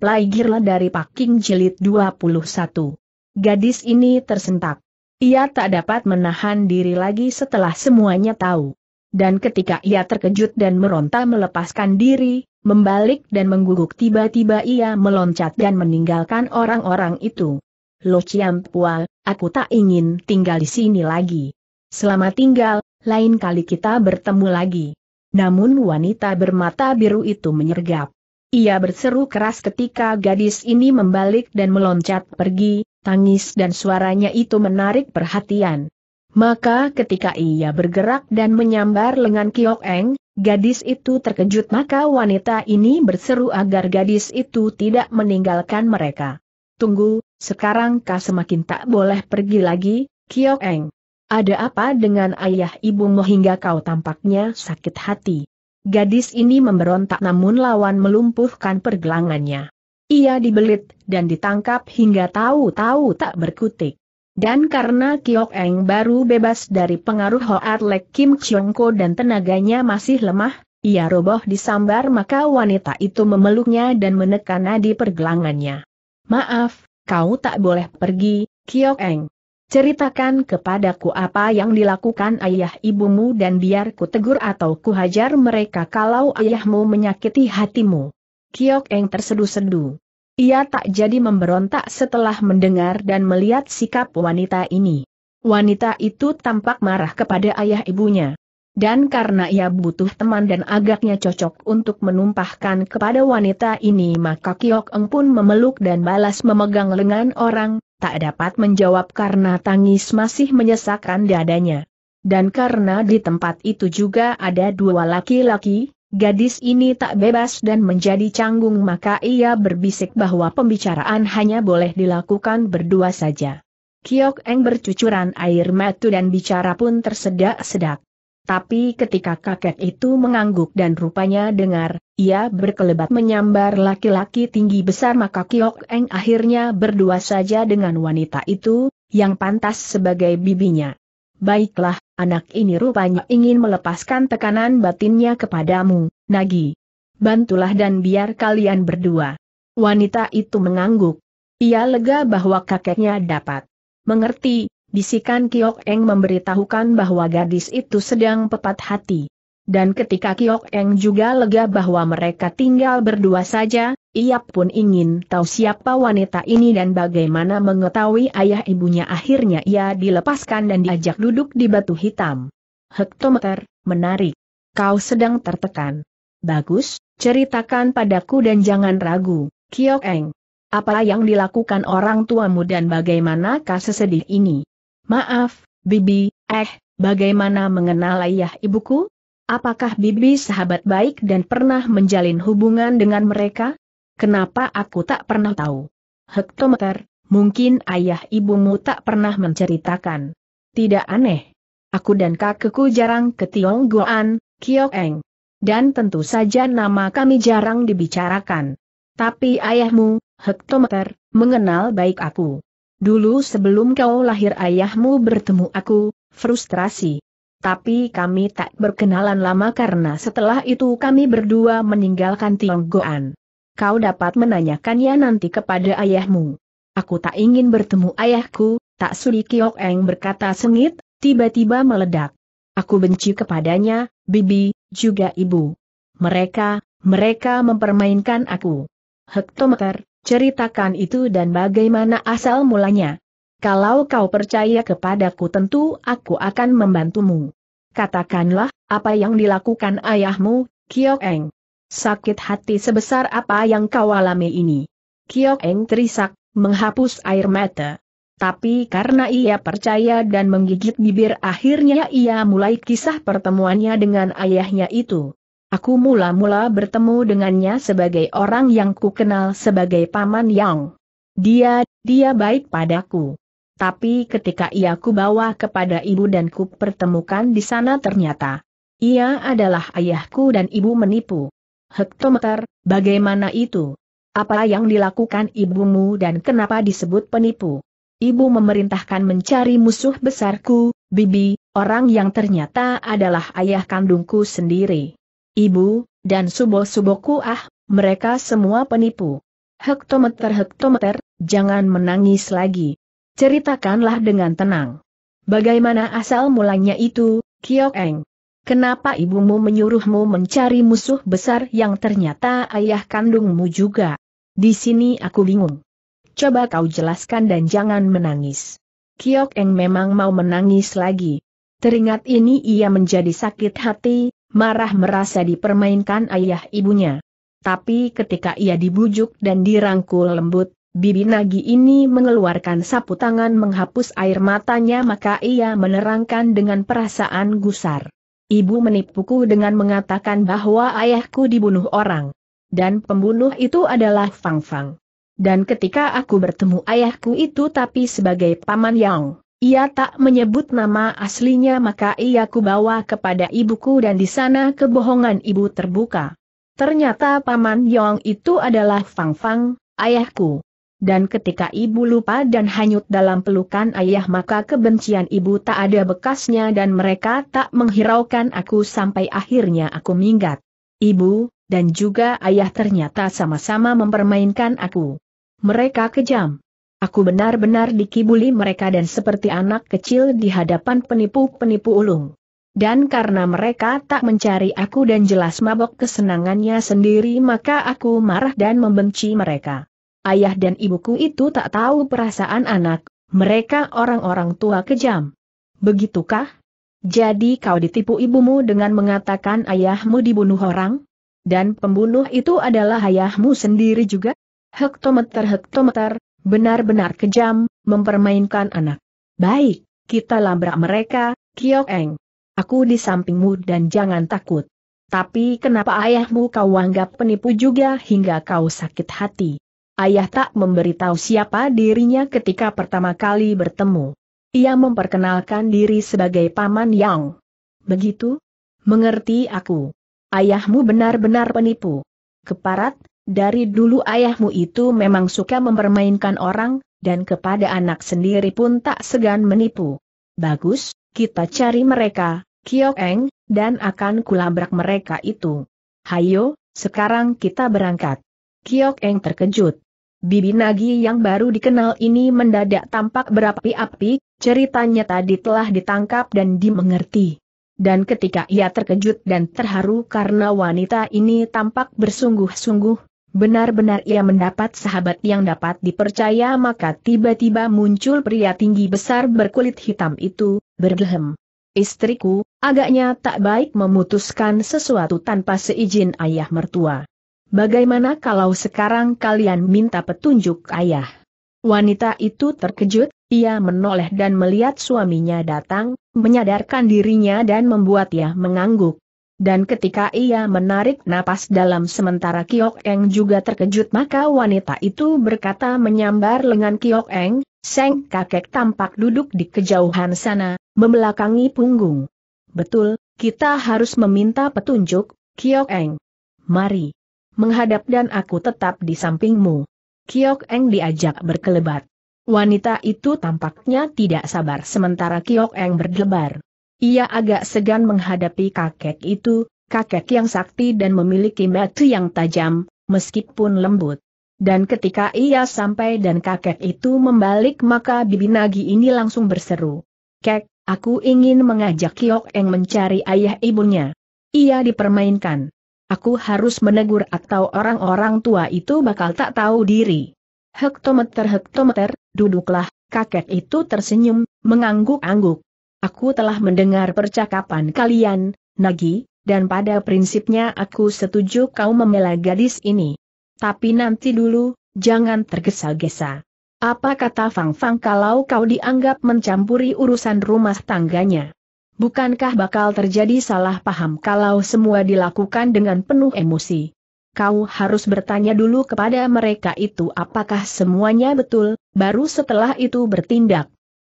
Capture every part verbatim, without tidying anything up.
Plai Girl dari Paking Jilid dua puluh satu. Gadis ini tersentak. Ia tak dapat menahan diri lagi setelah semuanya tahu. Dan ketika ia terkejut dan meronta melepaskan diri, membalik dan mengguguk, tiba-tiba ia meloncat dan meninggalkan orang-orang itu. Lo Ciam Pua, aku tak ingin tinggal di sini lagi. Selama tinggal, lain kali kita bertemu lagi. Namun wanita bermata biru itu menyergap. Ia berseru keras ketika gadis ini membalik dan meloncat pergi, tangis dan suaranya itu menarik perhatian. Maka ketika ia bergerak dan menyambar lengan Kiok Eng, gadis itu terkejut, maka wanita ini berseru agar gadis itu tidak meninggalkan mereka. Tunggu, sekarang kau semakin tak boleh pergi lagi, Kiok Eng. Ada apa dengan ayah ibumu hingga kau tampaknya sakit hati? Gadis ini memberontak, namun lawan melumpuhkan pergelangannya. Ia dibelit dan ditangkap hingga tahu-tahu tak berkutik. Dan karena Kiok Eng baru bebas dari pengaruh Hoat Lek Kim Chiong Ko dan tenaganya masih lemah, ia roboh disambar, maka wanita itu memeluknya dan menekan nadi pergelangannya. Maaf, kau tak boleh pergi, Kiok Eng. Ceritakan kepadaku apa yang dilakukan ayah ibumu dan biar ku tegur atau ku hajar mereka kalau ayahmu menyakiti hatimu. Kiok Eng tersedu-sedu. Ia tak jadi memberontak setelah mendengar dan melihat sikap wanita ini. Wanita itu tampak marah kepada ayah ibunya. Dan karena ia butuh teman dan agaknya cocok untuk menumpahkan kepada wanita ini, maka Kiok Eng pun memeluk dan balas memegang lengan orang. Tak dapat menjawab karena tangis masih menyesakkan dadanya. Dan karena di tempat itu juga ada dua laki-laki, gadis ini tak bebas dan menjadi canggung, maka ia berbisik bahwa pembicaraan hanya boleh dilakukan berdua saja. Kiok Eng bercucuran air mata dan bicara pun tersedak-sedak. Tapi ketika kakek itu mengangguk dan rupanya dengar, ia berkelebat menyambar laki-laki tinggi besar, maka Kiok Eng akhirnya berdua saja dengan wanita itu, yang pantas sebagai bibinya. Baiklah, anak ini rupanya ingin melepaskan tekanan batinnya kepadamu, Nagi. Bantulah dan biar kalian berdua. Wanita itu mengangguk. Ia lega bahwa kakeknya dapat mengerti. Bisikan Kiok Eng memberitahukan bahwa gadis itu sedang pepat hati. Dan ketika Kiok Eng juga lega bahwa mereka tinggal berdua saja, ia pun ingin tahu siapa wanita ini dan bagaimana mengetahui ayah ibunya. Akhirnya ia dilepaskan dan diajak duduk di batu hitam. Hektometer, menarik. Kau sedang tertekan. Bagus, ceritakan padaku dan jangan ragu, Kiok Eng. Apa yang dilakukan orang tuamu dan bagaimana kau sesedih ini? Maaf, Bibi, eh, bagaimana mengenal ayah ibuku? Apakah Bibi sahabat baik dan pernah menjalin hubungan dengan mereka? Kenapa aku tak pernah tahu? Hektometer, mungkin ayah ibumu tak pernah menceritakan. Tidak aneh. Aku dan kakekku jarang ke Tiong Goan, Kiok Eng. Dan tentu saja nama kami jarang dibicarakan. Tapi ayahmu, Hektometer, mengenal baik aku. Dulu sebelum kau lahir ayahmu bertemu aku, frustrasi. Tapi kami tak berkenalan lama karena setelah itu kami berdua meninggalkan Tiong Goan. Kau dapat menanyakannya nanti kepada ayahmu. Aku tak ingin bertemu ayahku, tak sudi, Kiok Eng berkata sengit, tiba-tiba meledak. Aku benci kepadanya, Bibi, juga ibu. Mereka, mereka mempermainkan aku. Hektometer, ceritakan itu dan bagaimana asal mulanya. Kalau kau percaya kepadaku tentu aku akan membantumu. Katakanlah, apa yang dilakukan ayahmu, Kiok Eng. Sakit hati sebesar apa yang kau alami ini? Kiok Eng terisak, menghapus air mata. Tapi karena ia percaya dan menggigit bibir, akhirnya ia mulai kisah pertemuannya dengan ayahnya itu. Aku mula-mula bertemu dengannya sebagai orang yang kukenal sebagai Paman Yang. Dia, dia baik padaku. Tapi ketika ia kubawa kepada ibu dan ku pertemukan di sana, ternyata ia adalah ayahku dan ibu menipu. Hektometer, bagaimana itu? Apa yang dilakukan ibumu dan kenapa disebut penipu? Ibu memerintahkan mencari musuh besarku, Bibi, orang yang ternyata adalah ayah kandungku sendiri. Ibu, dan subo-suboku, ah, mereka semua penipu. Hektometer-hektometer, jangan menangis lagi. Ceritakanlah dengan tenang. Bagaimana asal mulanya itu, Kiok Eng? Kenapa ibumu menyuruhmu mencari musuh besar yang ternyata ayah kandungmu juga? Di sini aku bingung. Coba kau jelaskan dan jangan menangis. Kiok Eng memang mau menangis lagi. Teringat ini ia menjadi sakit hati, marah merasa dipermainkan ayah ibunya. Tapi ketika ia dibujuk dan dirangkul lembut, bibi Nagi ini mengeluarkan sapu tangan menghapus air matanya, maka ia menerangkan dengan perasaan gusar. Ibu menipuku dengan mengatakan bahwa ayahku dibunuh orang. Dan pembunuh itu adalah Fang Fang. Dan ketika aku bertemu ayahku itu tapi sebagai paman yang... ia tak menyebut nama aslinya, maka ia kubawa kepada ibuku dan di sana kebohongan ibu terbuka. Ternyata Paman Yong itu adalah Fang Fang, ayahku. Dan ketika ibu lupa dan hanyut dalam pelukan ayah, maka kebencian ibu tak ada bekasnya dan mereka tak menghiraukan aku sampai akhirnya aku minggat. Ibu, dan juga ayah ternyata sama-sama mempermainkan aku. Mereka kejam. Aku benar-benar dikibuli mereka dan seperti anak kecil di hadapan penipu-penipu ulung. Dan karena mereka tak mencari aku dan jelas mabok kesenangannya sendiri, maka aku marah dan membenci mereka. Ayah dan ibuku itu tak tahu perasaan anak, mereka orang-orang tua kejam. Begitukah? Jadi kau ditipu ibumu dengan mengatakan ayahmu dibunuh orang? Dan pembunuh itu adalah ayahmu sendiri juga? Hektometer-hektometer. Benar-benar kejam, mempermainkan anak. Baik, kita labrak mereka, Kiok Eng. Aku di sampingmu dan jangan takut. Tapi kenapa ayahmu kau anggap penipu juga hingga kau sakit hati? Ayah tak memberitahu siapa dirinya ketika pertama kali bertemu. Ia memperkenalkan diri sebagai Paman Yang. Begitu? Mengerti aku. Ayahmu benar-benar penipu. Keparat. Dari dulu ayahmu itu memang suka mempermainkan orang, dan kepada anak sendiri pun tak segan menipu. Bagus, kita cari mereka, Kiok Eng, dan akan kulabrak mereka itu. Hayo, sekarang kita berangkat. Kiok Eng terkejut. Bibi Nagi yang baru dikenal ini mendadak tampak berapi-api, ceritanya tadi telah ditangkap dan dimengerti. Dan ketika ia terkejut dan terharu karena wanita ini tampak bersungguh-sungguh, benar-benar ia mendapat sahabat yang dapat dipercaya, maka tiba-tiba muncul pria tinggi besar berkulit hitam itu, berdehem. Istriku, agaknya tak baik memutuskan sesuatu tanpa seizin ayah mertua. Bagaimana kalau sekarang kalian minta petunjuk ayah? Wanita itu terkejut, ia menoleh dan melihat suaminya datang, menyadarkan dirinya dan membuat ia mengangguk. Dan ketika ia menarik napas dalam sementara Kiok Eng juga terkejut, maka wanita itu berkata menyambar lengan Kiok Eng, "Sang kakek tampak duduk di kejauhan sana, membelakangi punggung." "Betul, kita harus meminta petunjuk, Kiok Eng. Mari. Menghadap dan aku tetap di sampingmu." Kiok Eng diajak berkelebat. Wanita itu tampaknya tidak sabar sementara Kiok Eng berdebar. Ia agak segan menghadapi kakek itu, kakek yang sakti dan memiliki mata yang tajam, meskipun lembut. Dan ketika ia sampai dan kakek itu membalik, maka bibi Nagi ini langsung berseru, "Kek, aku ingin mengajak Kiok Eng mencari ayah ibunya. Ia dipermainkan. Aku harus menegur atau orang-orang tua itu bakal tak tahu diri." "Hektometer-hektometer, duduklah." Kakek itu tersenyum, mengangguk-angguk. "Aku telah mendengar percakapan kalian, Nagi, dan pada prinsipnya aku setuju kau membela gadis ini. Tapi nanti dulu, jangan tergesa-gesa. Apa kata Fang Fang kalau kau dianggap mencampuri urusan rumah tangganya? Bukankah bakal terjadi salah paham kalau semua dilakukan dengan penuh emosi? Kau harus bertanya dulu kepada mereka itu apakah semuanya betul, baru setelah itu bertindak.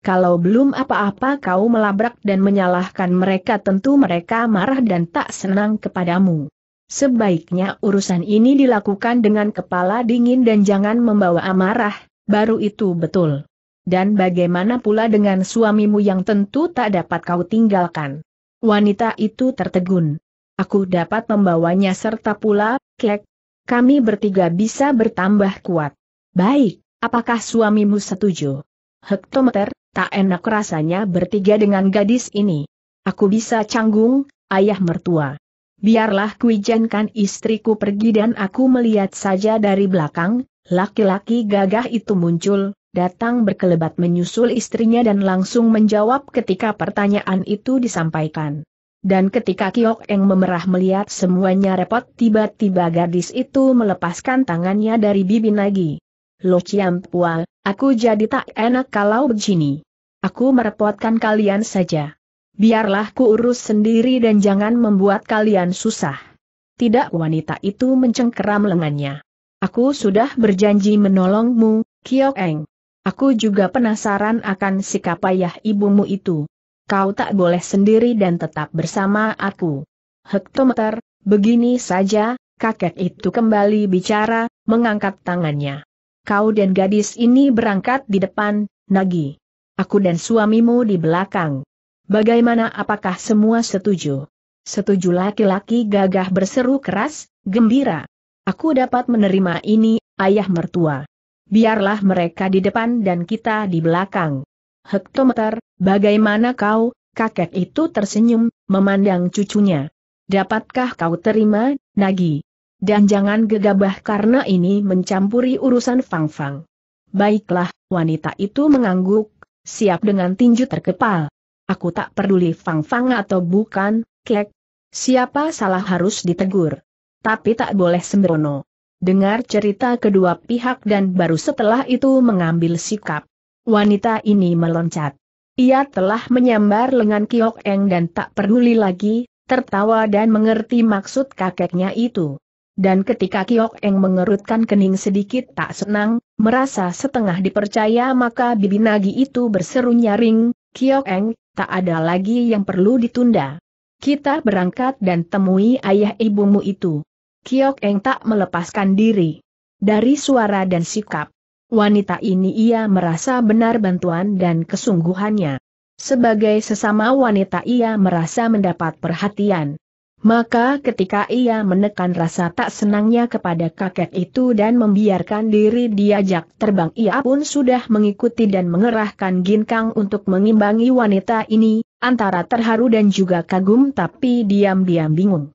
Kalau belum apa-apa kau melabrak dan menyalahkan mereka, tentu mereka marah dan tak senang kepadamu. Sebaiknya urusan ini dilakukan dengan kepala dingin dan jangan membawa amarah, baru itu betul. Dan bagaimana pula dengan suamimu yang tentu tak dapat kau tinggalkan?" Wanita itu tertegun. "Aku dapat membawanya serta pula, Kek. kami bertiga bisa bertambah kuat. Baik, apakah suamimu setuju? Hektometer, tak enak rasanya bertiga dengan gadis ini. Aku bisa canggung, ayah mertua. Biarlah kuizinkan istriku pergi dan aku melihat saja dari belakang, laki-laki gagah itu muncul, datang berkelebat menyusul istrinya dan langsung menjawab ketika pertanyaan itu disampaikan. Dan ketika Kiok Eng memerah melihat semuanya repot, tiba-tiba gadis itu melepaskan tangannya dari bibi Nagi. Lo Ciampua, aku jadi tak enak kalau begini. Aku merepotkan kalian saja. Biarlah ku urus sendiri dan jangan membuat kalian susah. Tidak, wanita itu mencengkeram lengannya. Aku sudah berjanji menolongmu, Kiok Eng. Aku juga penasaran akan sikap ayah ibumu itu. Kau tak boleh sendiri dan tetap bersama aku. Hektometer, begini saja, kakek itu kembali bicara, mengangkat tangannya. Kau dan gadis ini berangkat di depan, Nagi. Aku dan suamimu di belakang. Bagaimana, apakah semua setuju? Setuju, laki-laki gagah berseru keras, gembira. Aku dapat menerima ini, ayah mertua. Biarlah mereka di depan dan kita di belakang. Hektometer, bagaimana kau? Kakek itu tersenyum, memandang cucunya. Dapatkah kau terima, Nagi? Dan jangan gegabah karena ini mencampuri urusan Fang Fang. Baiklah, wanita itu mengangguk, siap dengan tinju terkepal. Aku tak peduli Fang Fang atau bukan, kek. Siapa salah harus ditegur. Tapi tak boleh sembrono. Dengar cerita kedua pihak dan baru setelah itu mengambil sikap. Wanita ini meloncat. Ia telah menyambar lengan Kiok Eng dan tak peduli lagi, tertawa dan mengerti maksud kakeknya itu. Dan ketika Kiok Eng mengerutkan kening sedikit tak senang, merasa setengah dipercaya, maka bibi Nagi itu berseru nyaring, Kiok Eng, tak ada lagi yang perlu ditunda. Kita berangkat dan temui ayah ibumu itu. Kiok Eng tak melepaskan diri dari suara dan sikap wanita ini. Ia merasa benar bantuan dan kesungguhannya. Sebagai sesama wanita ia merasa mendapat perhatian. Maka ketika ia menekan rasa tak senangnya kepada kakek itu dan membiarkan diri diajak terbang, ia pun sudah mengikuti dan mengerahkan ginkang untuk mengimbangi wanita ini, antara terharu dan juga kagum, tapi diam-diam bingung.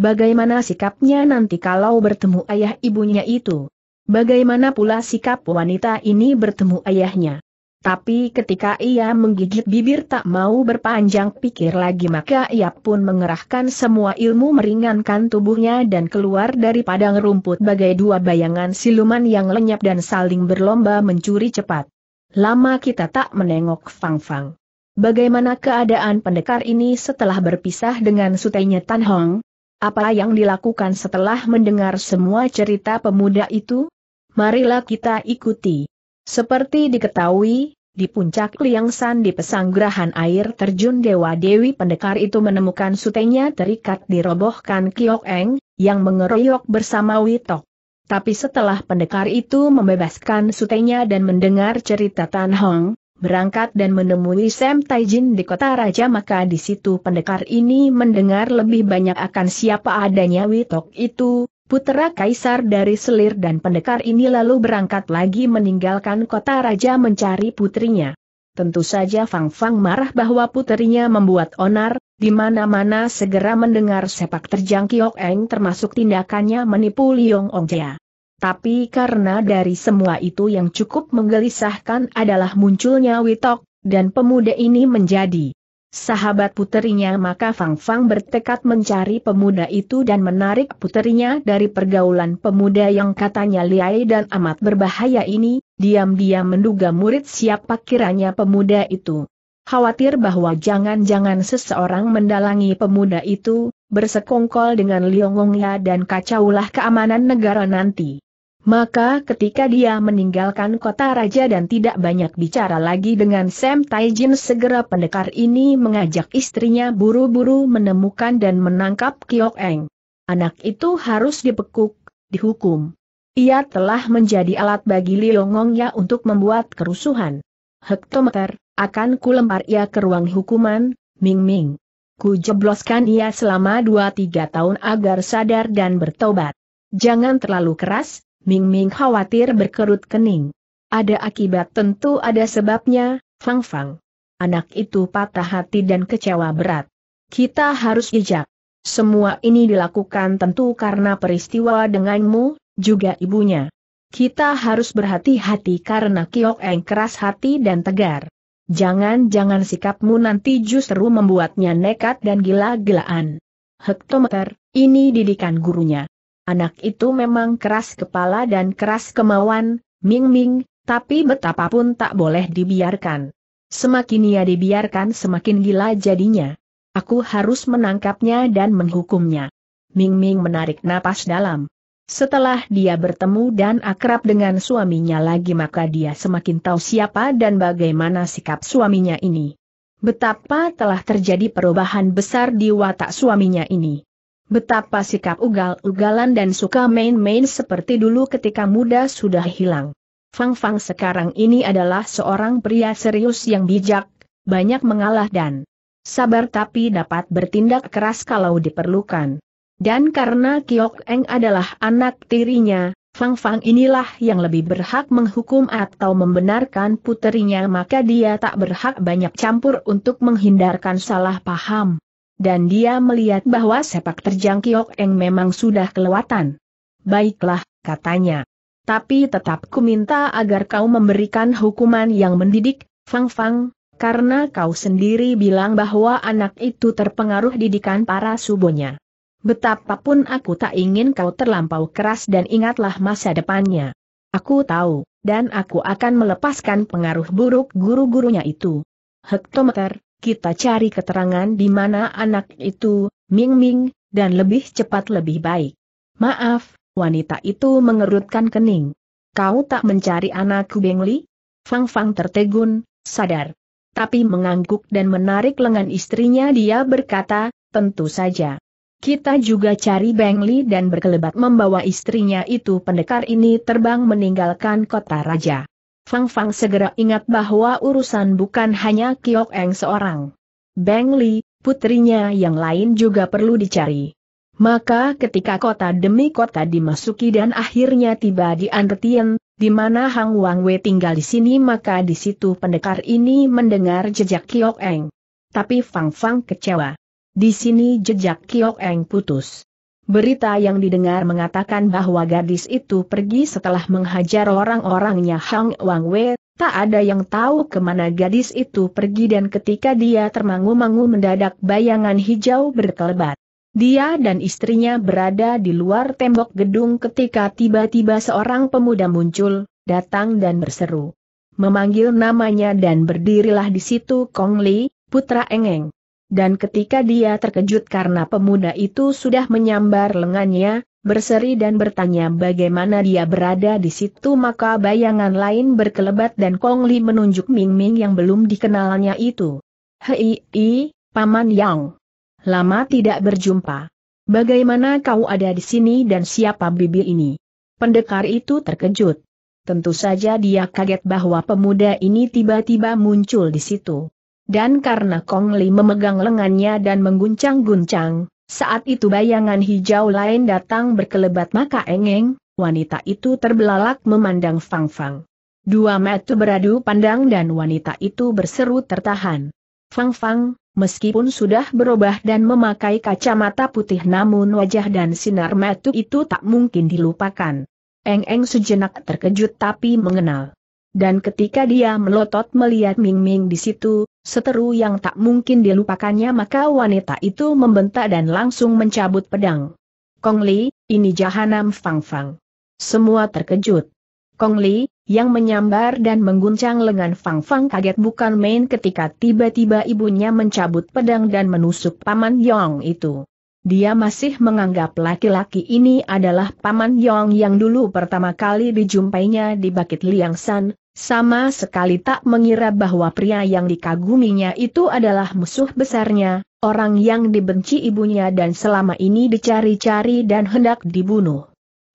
Bagaimana sikapnya nanti kalau bertemu ayah ibunya itu? Bagaimana pula sikap wanita ini bertemu ayahnya? Tapi ketika ia menggigit bibir tak mau berpanjang pikir lagi, maka ia pun mengerahkan semua ilmu meringankan tubuhnya dan keluar dari padang rumput bagai dua bayangan siluman yang lenyap dan saling berlomba mencuri cepat. Lama kita tak menengok Fang Fang. Bagaimana keadaan pendekar ini setelah berpisah dengan sutenya Tan Hong? Apa yang dilakukan setelah mendengar semua cerita pemuda itu? Marilah kita ikuti. Seperti diketahui, di puncak Liang San di pesanggerahan air terjun Dewa Dewi, pendekar itu menemukan sutenya terikat dirobohkan Kiok Eng, yang mengeroyok bersama Witok. Tapi setelah pendekar itu membebaskan sutenya dan mendengar cerita Tan Hong, berangkat dan menemui Sam Taijin di kota raja, maka di situ pendekar ini mendengar lebih banyak akan siapa adanya Witok itu, putera kaisar dari Selir, dan pendekar ini lalu berangkat lagi meninggalkan kota raja mencari putrinya. Tentu saja Fang Fang marah bahwa putrinya membuat onar, di mana-mana segera mendengar sepak terjang Kiok Eng termasuk tindakannya menipu Liong Ong Jaya. Tapi karena dari semua itu yang cukup menggelisahkan adalah munculnya Witok, dan pemuda ini menjadi sahabat puterinya, maka Fang Fang bertekad mencari pemuda itu dan menarik puterinya dari pergaulan pemuda yang katanya liai dan amat berbahaya ini, diam-diam menduga murid siapa kiranya pemuda itu. Khawatir bahwa jangan-jangan seseorang mendalangi pemuda itu, bersekongkol dengan Liong Ong Jaya dan kacaulah keamanan negara nanti. Maka ketika dia meninggalkan kota raja dan tidak banyak bicara lagi dengan Sam Taijin, segera pendekar ini mengajak istrinya buru-buru menemukan dan menangkap Kiok Eng. Anak itu harus dibekuk, dihukum. Ia telah menjadi alat bagi Liong Ong Jaya untuk membuat kerusuhan. Hektometer, akan kulempar ia ke ruang hukuman, Ming Ming. Ku jebloskan ia selama dua tiga tahun agar sadar dan bertobat. Jangan terlalu keras, Ming Ming khawatir berkerut kening. Ada akibat tentu ada sebabnya, Fang Fang. Anak itu patah hati dan kecewa berat. Kita harus bijak. Semua ini dilakukan tentu karena peristiwa denganmu, juga ibunya. Kita harus berhati-hati karena Kiok Eng keras hati dan tegar. Jangan-jangan sikapmu nanti justru membuatnya nekat dan gila-gilaan. Hektometer, ini didikan gurunya. Anak itu memang keras kepala dan keras kemauan, Ming Ming, tapi betapapun tak boleh dibiarkan. Semakin ia dibiarkan semakin gila jadinya. Aku harus menangkapnya dan menghukumnya. Ming Ming menarik napas dalam. Setelah dia bertemu dan akrab dengan suaminya lagi, maka dia semakin tahu siapa dan bagaimana sikap suaminya ini. Betapa telah terjadi perubahan besar di watak suaminya ini. Betapa sikap ugal-ugalan dan suka main-main seperti dulu ketika muda sudah hilang. Fang Fang sekarang ini adalah seorang pria serius yang bijak, banyak mengalah dan sabar tapi dapat bertindak keras kalau diperlukan. Dan karena Kiok Eng adalah anak tirinya, Fang Fang inilah yang lebih berhak menghukum atau membenarkan puterinya, maka dia tak berhak banyak campur untuk menghindarkan salah paham. Dan dia melihat bahwa sepak terjang Kiok Eng memang sudah kelewatan. Baiklah, katanya. Tapi tetap ku minta agar kau memberikan hukuman yang mendidik, Fang Fang, karena kau sendiri bilang bahwa anak itu terpengaruh didikan para subonya. Betapapun aku tak ingin kau terlampau keras dan ingatlah masa depannya. Aku tahu, dan aku akan melepaskan pengaruh buruk guru-gurunya itu. Hektometer, kita cari keterangan di mana anak itu, Ming Ming, dan lebih cepat lebih baik. Maaf, wanita itu mengerutkan kening. Kau tak mencari anakku Beng Li? Fang Fang tertegun, sadar. Tapi mengangguk dan menarik lengan istrinya, dia berkata, tentu saja. Kita juga cari Beng Li, dan berkelebat membawa istrinya itu. Pendekar ini terbang meninggalkan kota raja. Fang Fang segera ingat bahwa urusan bukan hanya Kiok Eng seorang. Beng Li, putrinya yang lain juga perlu dicari. Maka ketika kota demi kota dimasuki dan akhirnya tiba di Andretien, di mana Hong Wang Wei tinggal di sini, maka di situ pendekar ini mendengar jejak Kiok Eng. Tapi Fang Fang kecewa. Di sini jejak Kiok Eng putus. Berita yang didengar mengatakan bahwa gadis itu pergi setelah menghajar orang-orangnya Hong Wang Wei. Tak ada yang tahu kemana gadis itu pergi, dan ketika dia termangu-mangu mendadak bayangan hijau berkelebat. Dia dan istrinya berada di luar tembok gedung ketika tiba-tiba seorang pemuda muncul, datang dan berseru. Memanggil namanya dan berdirilah di situ Kong Li, putra Eng Eng. Dan ketika dia terkejut karena pemuda itu sudah menyambar lengannya, berseri dan bertanya bagaimana dia berada di situ, maka bayangan lain berkelebat dan Kong Li menunjuk Ming Ming yang belum dikenalnya itu. Hei, i, Paman Yang. Lama tidak berjumpa. Bagaimana kau ada di sini dan siapa bibi ini? Pendekar itu terkejut. Tentu saja dia kaget bahwa pemuda ini tiba-tiba muncul di situ. Dan karena Kong Li memegang lengannya dan mengguncang-guncang, saat itu bayangan hijau lain datang berkelebat, maka Eng Eng, wanita itu terbelalak memandang Fang Fang. Dua mata beradu pandang dan wanita itu berseru tertahan. Fang Fang, meskipun sudah berubah dan memakai kacamata putih, namun wajah dan sinar mata itu tak mungkin dilupakan. Eng Eng sejenak terkejut tapi mengenal. Dan ketika dia melotot melihat Ming Ming di situ, seteru yang tak mungkin dilupakannya, maka wanita itu membentak dan langsung mencabut pedang. Kong Li, ini jahanam Fang Fang. Semua terkejut. Kong Li, yang menyambar dan mengguncang lengan Fang Fang, kaget bukan main ketika tiba-tiba ibunya mencabut pedang dan menusuk Paman Yang itu. Dia masih menganggap laki-laki ini adalah Paman Yang yang dulu pertama kali dijumpainya di Bukit Liang San. Sama sekali tak mengira bahwa pria yang dikaguminya itu adalah musuh besarnya, orang yang dibenci ibunya dan selama ini dicari-cari dan hendak dibunuh.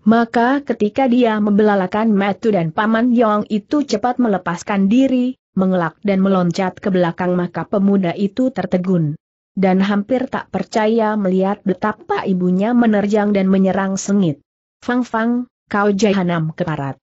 Maka ketika dia membelalakan mata dan Paman Yong itu cepat melepaskan diri, mengelak dan meloncat ke belakang, maka pemuda itu tertegun. Dan hampir tak percaya melihat betapa ibunya menerjang dan menyerang sengit. Fang Fang, kau jahanam keparat.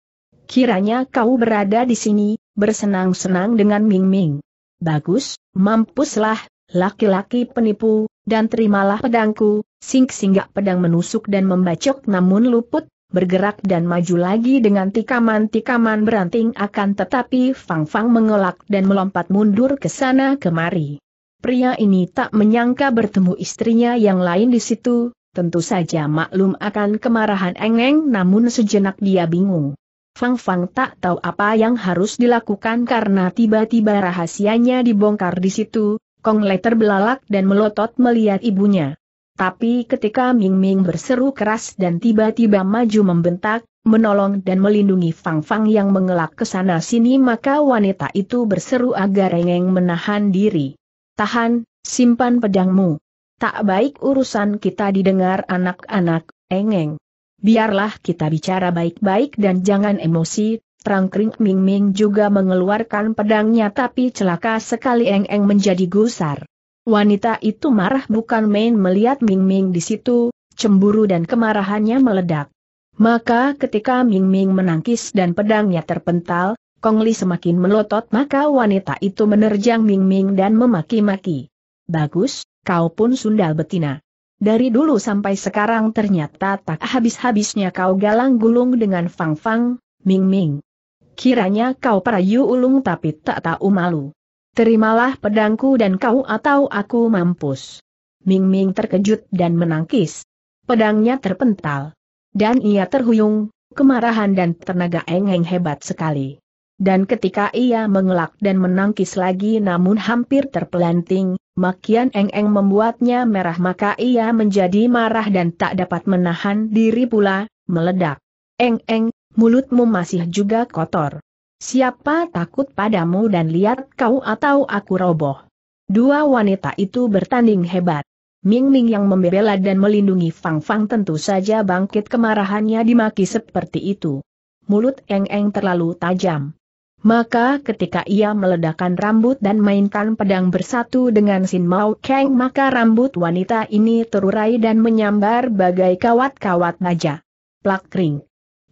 Kiranya kau berada di sini, bersenang-senang dengan Ming Ming. Bagus, mampuslah, laki-laki penipu, dan terimalah pedangku. Sing-singgak pedang menusuk dan membacok namun luput, bergerak dan maju lagi dengan tikaman-tikaman beranting akan tetapi Fang Fang mengelak dan melompat mundur ke sana kemari. Pria ini tak menyangka bertemu istrinya yang lain di situ, tentu saja maklum akan kemarahan Eng Eng namun sejenak dia bingung. Fang Fang tak tahu apa yang harus dilakukan karena tiba-tiba rahasianya dibongkar di situ, Kong Li terbelalak dan melotot melihat ibunya. Tapi ketika Ming Ming berseru keras dan tiba-tiba maju membentak, menolong dan melindungi Fang Fang yang mengelak ke sana sini maka wanita itu berseru agar Eng Eng menahan diri. Tahan, simpan pedangmu. Tak baik urusan kita didengar anak-anak, Eng Eng. Biarlah kita bicara baik-baik dan jangan emosi. Terangkring Ming Ming juga mengeluarkan pedangnya tapi celaka sekali Eng Eng menjadi gusar. Wanita itu marah bukan main melihat Ming Ming di situ, cemburu dan kemarahannya meledak. Maka ketika Ming Ming menangkis dan pedangnya terpental, Kong Li semakin melotot maka wanita itu menerjang Ming Ming dan memaki-maki. Bagus, kau pun sundal betina. Dari dulu sampai sekarang ternyata tak habis-habisnya kau galang gulung dengan Fang Fang, Ming Ming. Kiranya kau perayu ulung tapi tak tahu malu. Terimalah pedangku dan kau atau aku mampus. Ming Ming terkejut dan menangkis. Pedangnya terpental. Dan ia terhuyung, kemarahan dan tenaga Eng Eng hebat sekali. Dan ketika ia mengelak dan menangkis lagi namun hampir terpelanting, makian Eng Eng membuatnya merah maka ia menjadi marah dan tak dapat menahan diri pula, meledak. Eng Eng, mulutmu masih juga kotor. Siapa takut padamu dan lihat kau atau aku roboh. Dua wanita itu bertanding hebat. Ming Ming yang membela dan melindungi Fang Fang tentu saja bangkit kemarahannya dimaki seperti itu. Mulut Eng Eng terlalu tajam. Maka ketika ia meledakkan rambut dan mainkan pedang bersatu dengan Sin Mo Kang maka rambut wanita ini terurai dan menyambar bagai kawat-kawat naja. Plak kering.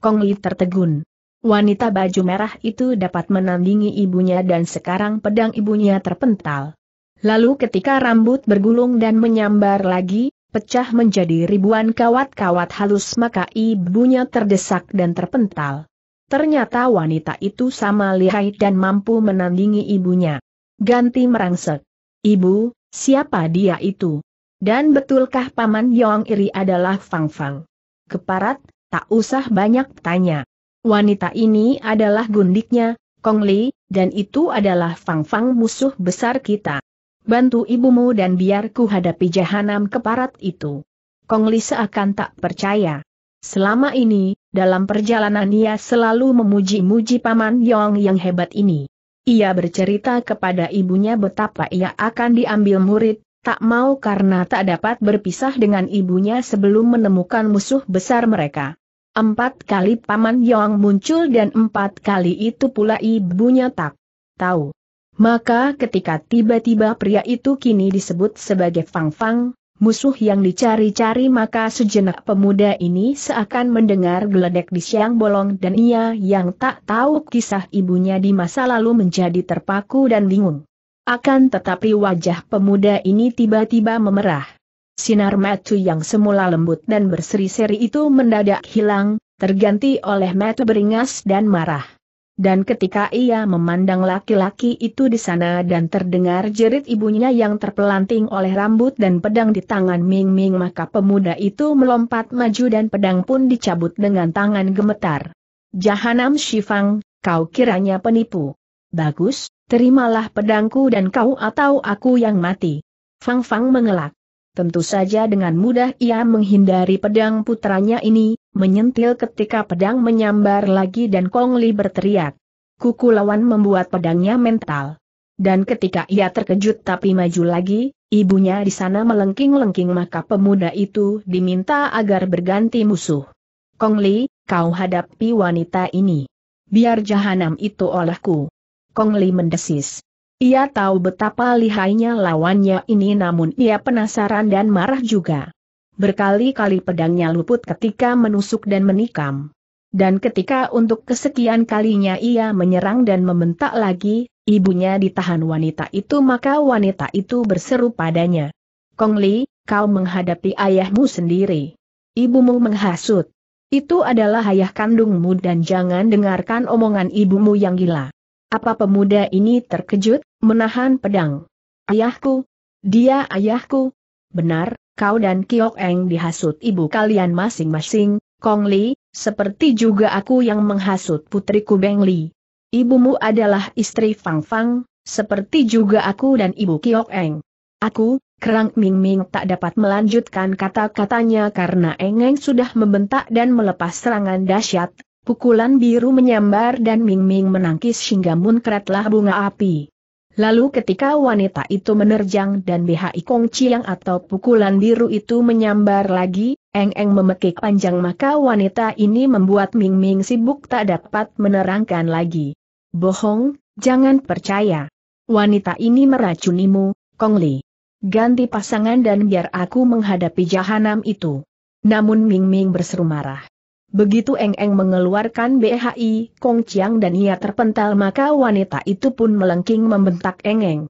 Kong Li tertegun. Wanita baju merah itu dapat menandingi ibunya dan sekarang pedang ibunya terpental. Lalu ketika rambut bergulung dan menyambar lagi, pecah menjadi ribuan kawat-kawat halus maka ibunya terdesak dan terpental. Ternyata wanita itu sama lihai dan mampu menandingi ibunya. Ganti merangsek. Ibu, siapa dia itu? Dan betulkah paman Yong Iri adalah Fang Fang? Keparat, tak usah banyak tanya. Wanita ini adalah gundiknya, Kong Li, dan itu adalah Fang Fang musuh besar kita. Bantu ibumu dan biar ku hadapi jahanam keparat itu. Kong Li seakan tak percaya. Selama ini, dalam perjalanan ia selalu memuji-muji paman Yong yang hebat ini. Ia bercerita kepada ibunya betapa ia akan diambil murid, tak mau karena tak dapat berpisah dengan ibunya sebelum menemukan musuh besar mereka. Empat kali paman Yong muncul dan empat kali itu pula ibunya tak tahu. Maka ketika tiba-tiba pria itu kini disebut sebagai Fang Fang, musuh yang dicari-cari maka sejenak pemuda ini seakan mendengar geledek di siang bolong dan ia yang tak tahu kisah ibunya di masa lalu menjadi terpaku dan bingung. Akan tetapi wajah pemuda ini tiba-tiba memerah. Sinar mata yang semula lembut dan berseri-seri itu mendadak hilang, terganti oleh mata beringas dan marah. Dan ketika ia memandang laki-laki itu di sana dan terdengar jerit ibunya yang terpelanting oleh rambut dan pedang di tangan Ming Ming maka pemuda itu melompat maju dan pedang pun dicabut dengan tangan gemetar. Jahanam Shifang, kau kiranya penipu. Bagus, terimalah pedangku dan kau atau aku yang mati. Fang Fang mengelak. Tentu saja dengan mudah ia menghindari pedang putranya ini, menyentil ketika pedang menyambar lagi dan Kong Li berteriak. Kuku lawan membuat pedangnya mental. Dan ketika ia terkejut tapi maju lagi, ibunya di sana melengking-lengking maka pemuda itu diminta agar berganti musuh. Kong Li, kau hadapi wanita ini. Biar jahanam itu olehku. Kong Li mendesis. Ia tahu betapa lihainya lawannya ini namun ia penasaran dan marah juga. berkali-kali pedangnya luput ketika menusuk dan menikam. Dan ketika untuk kesekian kalinya ia menyerang dan membentak lagi, ibunya ditahan wanita itu, maka wanita itu berseru padanya, "Kong Li, kau menghadapi ayahmu sendiri. Ibumu menghasut. Itu adalah ayah kandungmu dan jangan dengarkan omongan ibumu yang gila." Apa pemuda ini terkejut, menahan pedang. "Ayahku? Dia ayahku? Benar, kau dan Kiok Eng dihasut ibu kalian masing-masing, Kong Li. Seperti juga aku yang menghasut putriku Beng Li. Ibumu adalah istri Fang Fang, seperti juga aku dan ibu Kiok Eng." Aku, kerang Ming Ming tak dapat melanjutkan kata-katanya karena Eng Eng sudah membentak dan melepas serangan dahsyat. Pukulan biru menyambar dan Ming Ming menangkis hingga muncratlah bunga api. Lalu ketika wanita itu menerjang dan B H I Kong Chiang atau pukulan biru itu menyambar lagi, Eng Eng memekik panjang, maka wanita ini membuat Ming Ming sibuk tak dapat menerangkan lagi. "Bohong, jangan percaya. Wanita ini meracunimu, Kong Li. Ganti pasangan dan biar aku menghadapi jahanam itu." Namun Ming Ming berseru marah. Begitu Eng Eng mengeluarkan B H I Kong Chiang dan ia terpental, maka wanita itu pun melengking membentak Eng Eng.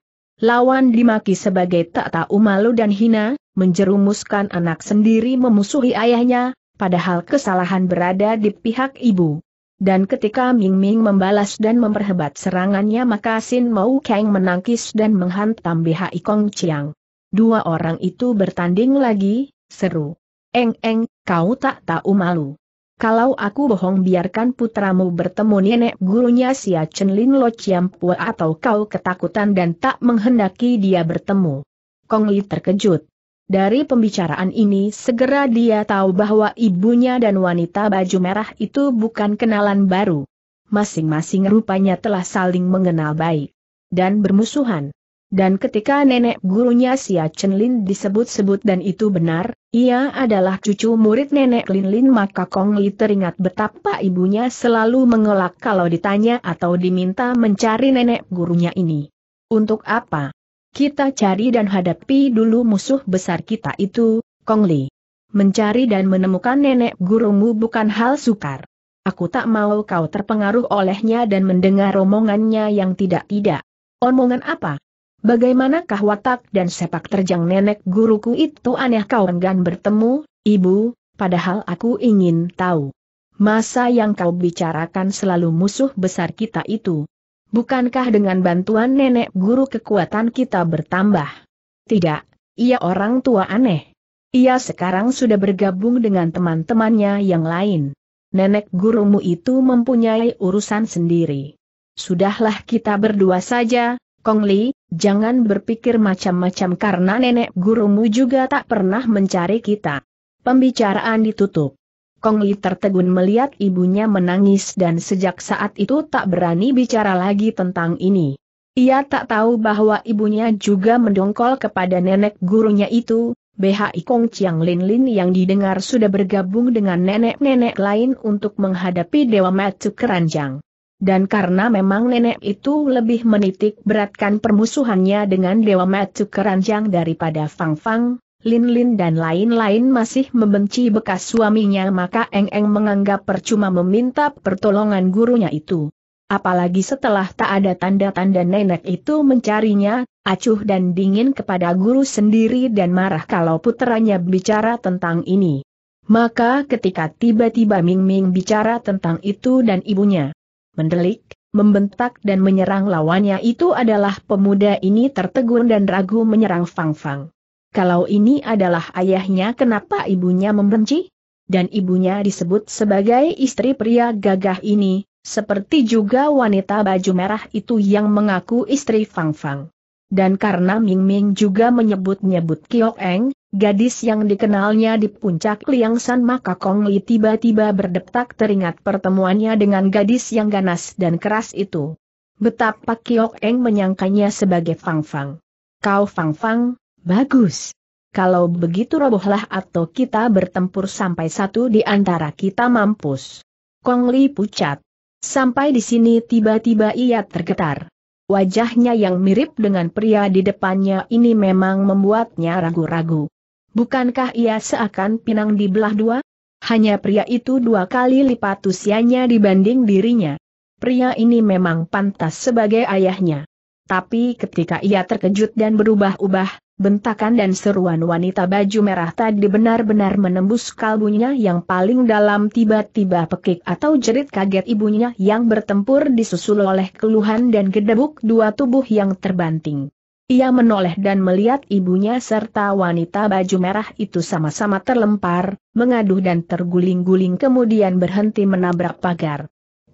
Lawan dimaki sebagai tak tahu malu dan hina, menjerumuskan anak sendiri memusuhi ayahnya, padahal kesalahan berada di pihak ibu. Dan ketika Ming Ming membalas dan memperhebat serangannya, maka Sin Mo Kang menangkis dan menghantam B H I Kong Chiang. Dua orang itu bertanding lagi, seru. "Eng Eng, kau tak tahu malu. Kalau aku bohong, biarkan putramu bertemu nenek gurunya Sia Chenlin Lo Ciampua, atau kau ketakutan dan tak menghendaki dia bertemu?" Kong Li terkejut. Dari pembicaraan ini segera dia tahu bahwa ibunya dan wanita baju merah itu bukan kenalan baru. Masing-masing rupanya telah saling mengenal baik dan bermusuhan. Dan ketika nenek gurunya Sia Chenlin disebut-sebut dan itu benar, ia adalah cucu murid nenek Lin Lin, maka Kong Li teringat betapa ibunya selalu mengelak kalau ditanya atau diminta mencari nenek gurunya ini. "Untuk apa kita cari dan hadapi dulu musuh besar kita itu, Kong Li? Mencari dan menemukan nenek gurumu bukan hal sukar. Aku tak mau kau terpengaruh olehnya dan mendengar omongannya yang tidak-tidak." "Omongan apa? Bagaimanakah watak dan sepak terjang nenek guruku itu? Aneh kau enggan bertemu, ibu, padahal aku ingin tahu. Masa yang kau bicarakan selalu musuh besar kita itu? Bukankah dengan bantuan nenek guru kekuatan kita bertambah?" "Tidak, ia orang tua aneh. Ia sekarang sudah bergabung dengan teman-temannya yang lain. Nenek gurumu itu mempunyai urusan sendiri. Sudahlah, kita berdua saja, Kong Li. Jangan berpikir macam-macam karena nenek gurumu juga tak pernah mencari kita." Pembicaraan ditutup. Kong Li tertegun melihat ibunya menangis dan sejak saat itu tak berani bicara lagi tentang ini. Ia tak tahu bahwa ibunya juga mendongkol kepada nenek gurunya itu, B H I Kong Chiang Lin Lin, yang didengar sudah bergabung dengan nenek-nenek lain untuk menghadapi Dewa Matuk Keranjang. Dan karena memang nenek itu lebih menitik beratkan permusuhannya dengan Dewa Matuk Keranjang daripada Fang Fang, Lin Lin dan lain-lain masih membenci bekas suaminya, maka Eng Eng menganggap percuma meminta pertolongan gurunya itu. Apalagi setelah tak ada tanda-tanda nenek itu mencarinya, acuh dan dingin kepada guru sendiri dan marah kalau puteranya bicara tentang ini. Maka ketika tiba-tiba Ming Ming bicara tentang itu dan ibunya mendelik, membentak dan menyerang lawannya itu adalah pemuda ini tertegun dan ragu menyerang Fang Fang. Kalau ini adalah ayahnya, kenapa ibunya membenci? Dan ibunya disebut sebagai istri pria gagah ini, seperti juga wanita baju merah itu yang mengaku istri Fang Fang. Dan karena Ming Ming juga menyebut-nyebut Kiok Eng, gadis yang dikenalnya di puncak Liang San, maka Kong Li tiba-tiba berdetak teringat pertemuannya dengan gadis yang ganas dan keras itu. Betapa Kiok Eng menyangkanya sebagai Fang Fang. "Kau Fang Fang, bagus. Kalau begitu robohlah atau kita bertempur sampai satu di antara kita mampus." Kong Li pucat. Sampai di sini tiba-tiba ia tergetar. Wajahnya yang mirip dengan pria di depannya ini memang membuatnya ragu-ragu. Bukankah ia seakan pinang dibelah dua? Hanya pria itu dua kali lipat usianya dibanding dirinya. Pria ini memang pantas sebagai ayahnya. Tapi ketika ia terkejut dan berubah-ubah, bentakan dan seruan wanita baju merah tadi benar-benar menembus kalbunya yang paling dalam. Tiba-tiba pekik atau jerit kaget ibunya yang bertempur disusul oleh keluhan dan gedebuk dua tubuh yang terbanting. Ia menoleh dan melihat ibunya serta wanita baju merah itu sama-sama terlempar, mengaduh dan terguling-guling kemudian berhenti menabrak pagar.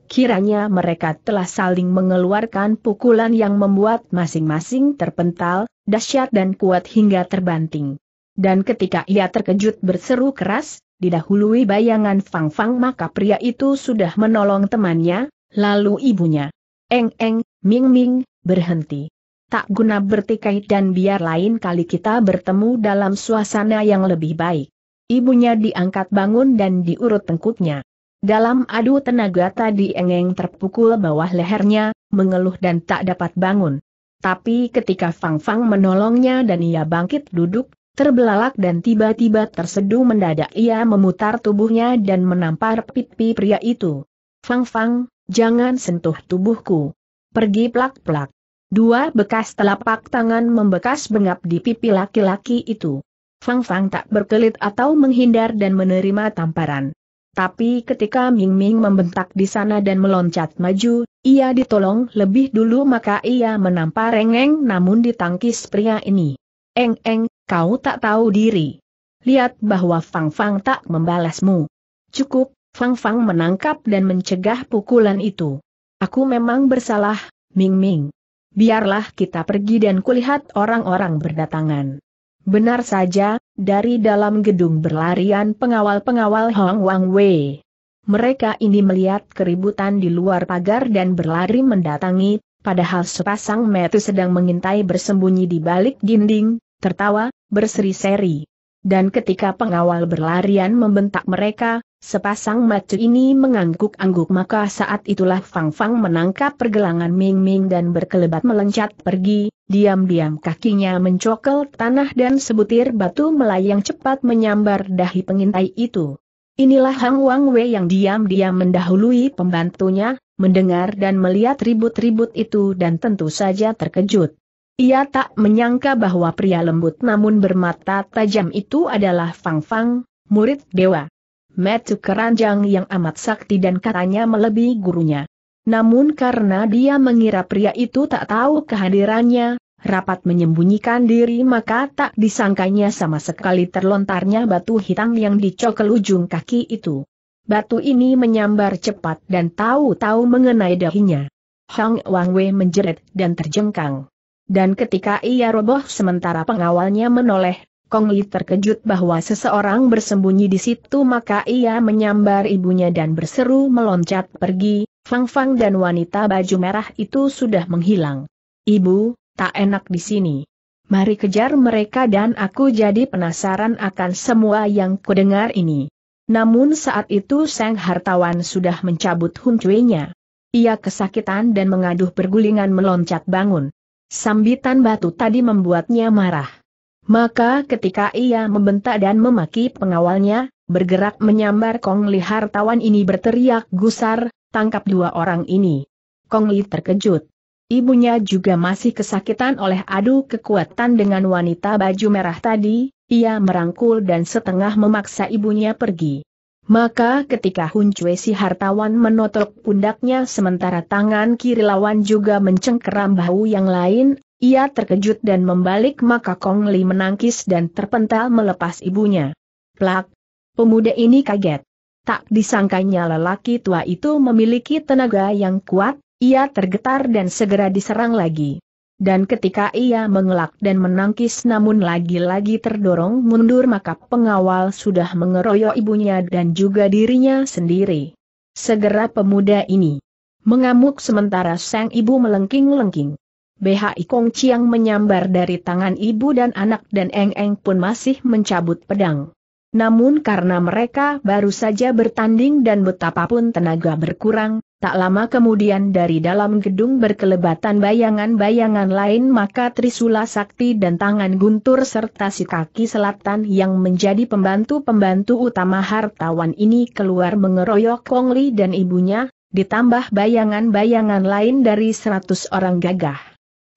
Kiranya mereka telah saling mengeluarkan pukulan yang membuat masing-masing terpental, dahsyat dan kuat hingga terbanting. Dan ketika ia terkejut berseru keras, didahului bayangan Fang Fang, maka pria itu sudah menolong temannya, lalu ibunya. Eng Eng, Ming Ming, berhenti. Tak guna bertikai dan biar lain kali kita bertemu dalam suasana yang lebih baik. Ibunya diangkat bangun dan diurut tengkuknya. Dalam adu tenaga tadi Eng Eng terpukul bawah lehernya, mengeluh dan tak dapat bangun. Tapi ketika Fang Fang menolongnya dan ia bangkit duduk, terbelalak dan tiba-tiba terseduh mendadak ia memutar tubuhnya dan menampar pipi pria itu. Fang Fang, jangan sentuh tubuhku. Pergi plak-plak. Dua bekas telapak tangan membekas bengap di pipi laki-laki itu. Fang Fang tak berkelit atau menghindar dan menerima tamparan. Tapi ketika Ming Ming membentak di sana dan meloncat maju, ia ditolong lebih dulu maka ia menampar Eng Eng namun ditangkis pria ini. Eng Eng, kau tak tahu diri. Lihat bahwa Fang Fang tak membalasmu. Cukup, Fang Fang menangkap dan mencegah pukulan itu. Aku memang bersalah, Ming Ming. Biarlah kita pergi dan kulihat orang-orang berdatangan. Benar saja, dari dalam gedung berlarian pengawal-pengawal Hong Wang Wei. Mereka ini melihat keributan di luar pagar dan berlari mendatangi, padahal sepasang mata sedang mengintai bersembunyi di balik dinding, tertawa, berseri-seri. Dan ketika pengawal berlarian membentak mereka, sepasang mata ini mengangguk-angguk maka saat itulah Fang Fang menangkap pergelangan Ming Ming dan berkelebat melencat pergi, diam-diam kakinya mencokel tanah dan sebutir batu melayang cepat menyambar dahi pengintai itu. Inilah Hong Wang Wei yang diam-diam mendahului pembantunya, mendengar dan melihat ribut-ribut itu dan tentu saja terkejut. Ia tak menyangka bahwa pria lembut namun bermata tajam itu adalah Fang Fang, murid Dewa Matuk Keranjang yang amat sakti dan katanya melebihi gurunya. Namun karena dia mengira pria itu tak tahu kehadirannya, rapat menyembunyikan diri maka tak disangkanya sama sekali terlontarnya batu hitam yang dicokel ujung kaki itu. Batu ini menyambar cepat dan tahu-tahu mengenai dahinya. Hong Wang Wei menjerit dan terjengkang. Dan ketika ia roboh sementara pengawalnya menoleh, Kong Li terkejut bahwa seseorang bersembunyi di situ maka ia menyambar ibunya dan berseru meloncat pergi. Fang Fang dan wanita baju merah itu sudah menghilang. Ibu, tak enak di sini. Mari kejar mereka dan aku jadi penasaran akan semua yang kudengar ini. Namun saat itu sang hartawan sudah mencabut huncuenya. Ia kesakitan dan mengaduh bergulingan meloncat bangun. Sambitan batu tadi membuatnya marah. Maka ketika ia membentak dan memaki pengawalnya, bergerak menyambar Kong Li hartawan ini berteriak gusar, tangkap dua orang ini. Kong Li terkejut. Ibunya juga masih kesakitan oleh adu kekuatan dengan wanita baju merah tadi, ia merangkul dan setengah memaksa ibunya pergi. Maka ketika Hunjue si hartawan menotok pundaknya sementara tangan kiri lawan juga mencengkeram bahu yang lain, ia terkejut dan membalik maka Kong Li menangkis dan terpental melepas ibunya. Plak! Pemuda ini kaget. Tak disangkanya lelaki tua itu memiliki tenaga yang kuat, ia tergetar dan segera diserang lagi. Dan ketika ia mengelak dan menangkis namun lagi-lagi terdorong mundur maka pengawal sudah mengeroyok ibunya dan juga dirinya sendiri. Segera pemuda ini mengamuk sementara sang ibu melengking-lengking. B H I Kong Chiang menyambar dari tangan ibu dan anak dan Eng Eng pun masih mencabut pedang. Namun karena mereka baru saja bertanding dan betapapun tenaga berkurang, tak lama kemudian dari dalam gedung berkelebatan bayangan-bayangan lain, maka Trisula Sakti dan Tangan Guntur serta si Kaki Selatan yang menjadi pembantu-pembantu utama hartawan ini keluar mengeroyok Kong Li dan ibunya, ditambah bayangan-bayangan lain dari seratus orang gagah.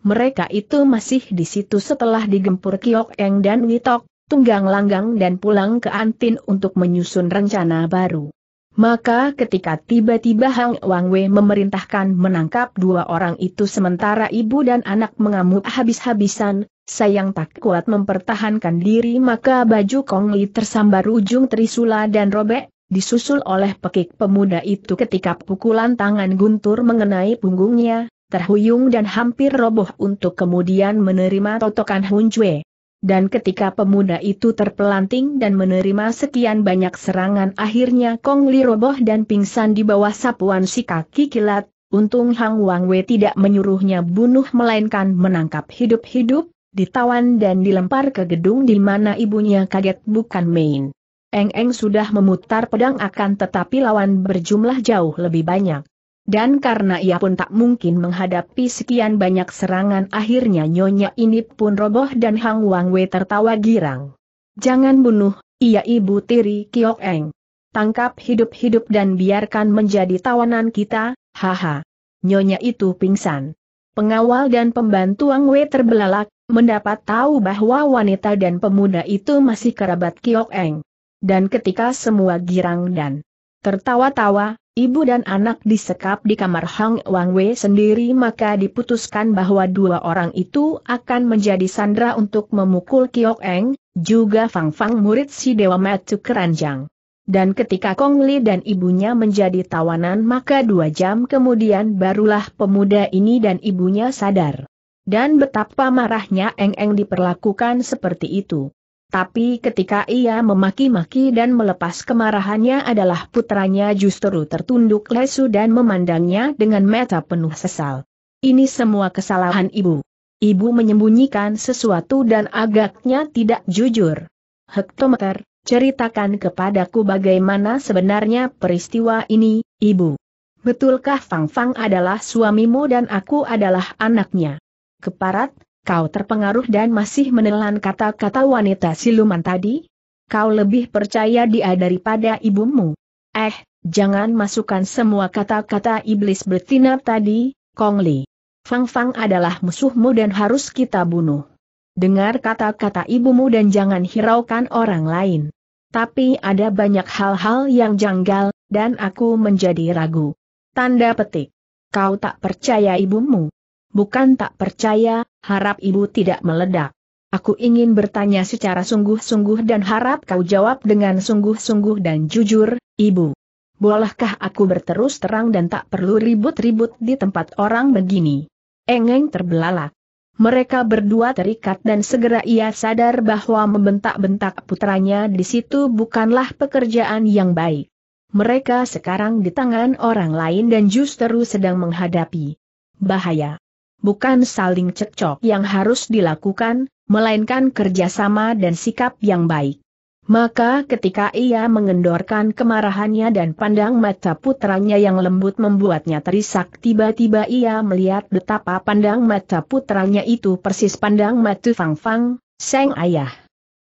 Mereka itu masih di situ setelah digempur Kiok Eng dan Witok, tunggang langgang dan pulang ke An Tin untuk menyusun rencana baru. Maka ketika tiba-tiba Hong Wang Wei memerintahkan menangkap dua orang itu sementara ibu dan anak mengamuk habis-habisan, sayang tak kuat mempertahankan diri maka baju Kong Li tersambar ujung trisula dan robek, disusul oleh pekik pemuda itu ketika pukulan Tangan Guntur mengenai punggungnya, terhuyung dan hampir roboh untuk kemudian menerima totokan Hunjue. Dan ketika pemuda itu terpelanting dan menerima sekian banyak serangan akhirnya Kong Li roboh dan pingsan di bawah sapuan si Kaki Kilat, untung Hong Wang Wei tidak menyuruhnya bunuh melainkan menangkap hidup-hidup, ditawan dan dilempar ke gedung di mana ibunya kaget bukan main. Eng Eng sudah memutar pedang akan tetapi lawan berjumlah jauh lebih banyak. Dan karena ia pun tak mungkin menghadapi sekian banyak serangan akhirnya nyonya ini pun roboh dan Hong Wang Wei tertawa girang. Jangan bunuh, ia ibu tiri Kiok Eng. Tangkap hidup-hidup dan biarkan menjadi tawanan kita, haha. Nyonya itu pingsan. Pengawal dan pembantu Wang Wei terbelalak, mendapat tahu bahwa wanita dan pemuda itu masih kerabat Kiok Eng. Dan ketika semua girang dan tertawa-tawa, ibu dan anak disekap di kamar Hong Wang Wei sendiri maka diputuskan bahwa dua orang itu akan menjadi sandera untuk memukul Kiok Eng, juga Fang Fang murid si Dewa Matuk Keranjang. Dan ketika Kong Li dan ibunya menjadi tawanan maka dua jam kemudian barulah pemuda ini dan ibunya sadar. Dan betapa marahnya Eng Eng diperlakukan seperti itu. Tapi ketika ia memaki-maki dan melepas kemarahannya adalah putranya justru tertunduk lesu dan memandangnya dengan mata penuh sesal. Ini semua kesalahan ibu. Ibu menyembunyikan sesuatu dan agaknya tidak jujur. Hektometer, ceritakan kepadaku bagaimana sebenarnya peristiwa ini, ibu. Betulkah Fang Fang adalah suamimu dan aku adalah anaknya? Keparat. Kau terpengaruh dan masih menelan kata-kata wanita siluman tadi? Kau lebih percaya dia daripada ibumu. Eh, jangan masukkan semua kata-kata iblis betina tadi, Kong Li. Fang Fang adalah musuhmu dan harus kita bunuh. Dengar kata-kata ibumu dan jangan hiraukan orang lain. Tapi ada banyak hal-hal yang janggal, dan aku menjadi ragu. Tanda petik. Kau tak percaya ibumu. Bukan tak percaya, harap ibu tidak meledak. Aku ingin bertanya secara sungguh-sungguh dan harap kau jawab dengan sungguh-sungguh dan jujur, ibu. Bolehkah aku berterus terang dan tak perlu ribut-ribut di tempat orang begini? Eng Eng terbelalak. Mereka berdua terikat dan segera ia sadar bahwa membentak-bentak putranya di situ bukanlah pekerjaan yang baik. Mereka sekarang di tangan orang lain dan justru sedang menghadapi bahaya. Bukan saling cekcok yang harus dilakukan, melainkan kerjasama dan sikap yang baik. Maka ketika ia mengendorkan kemarahannya dan pandang mata putranya yang lembut membuatnya terisak, tiba-tiba ia melihat betapa pandang mata putranya itu persis pandang mata Fang Fang, sang ayah.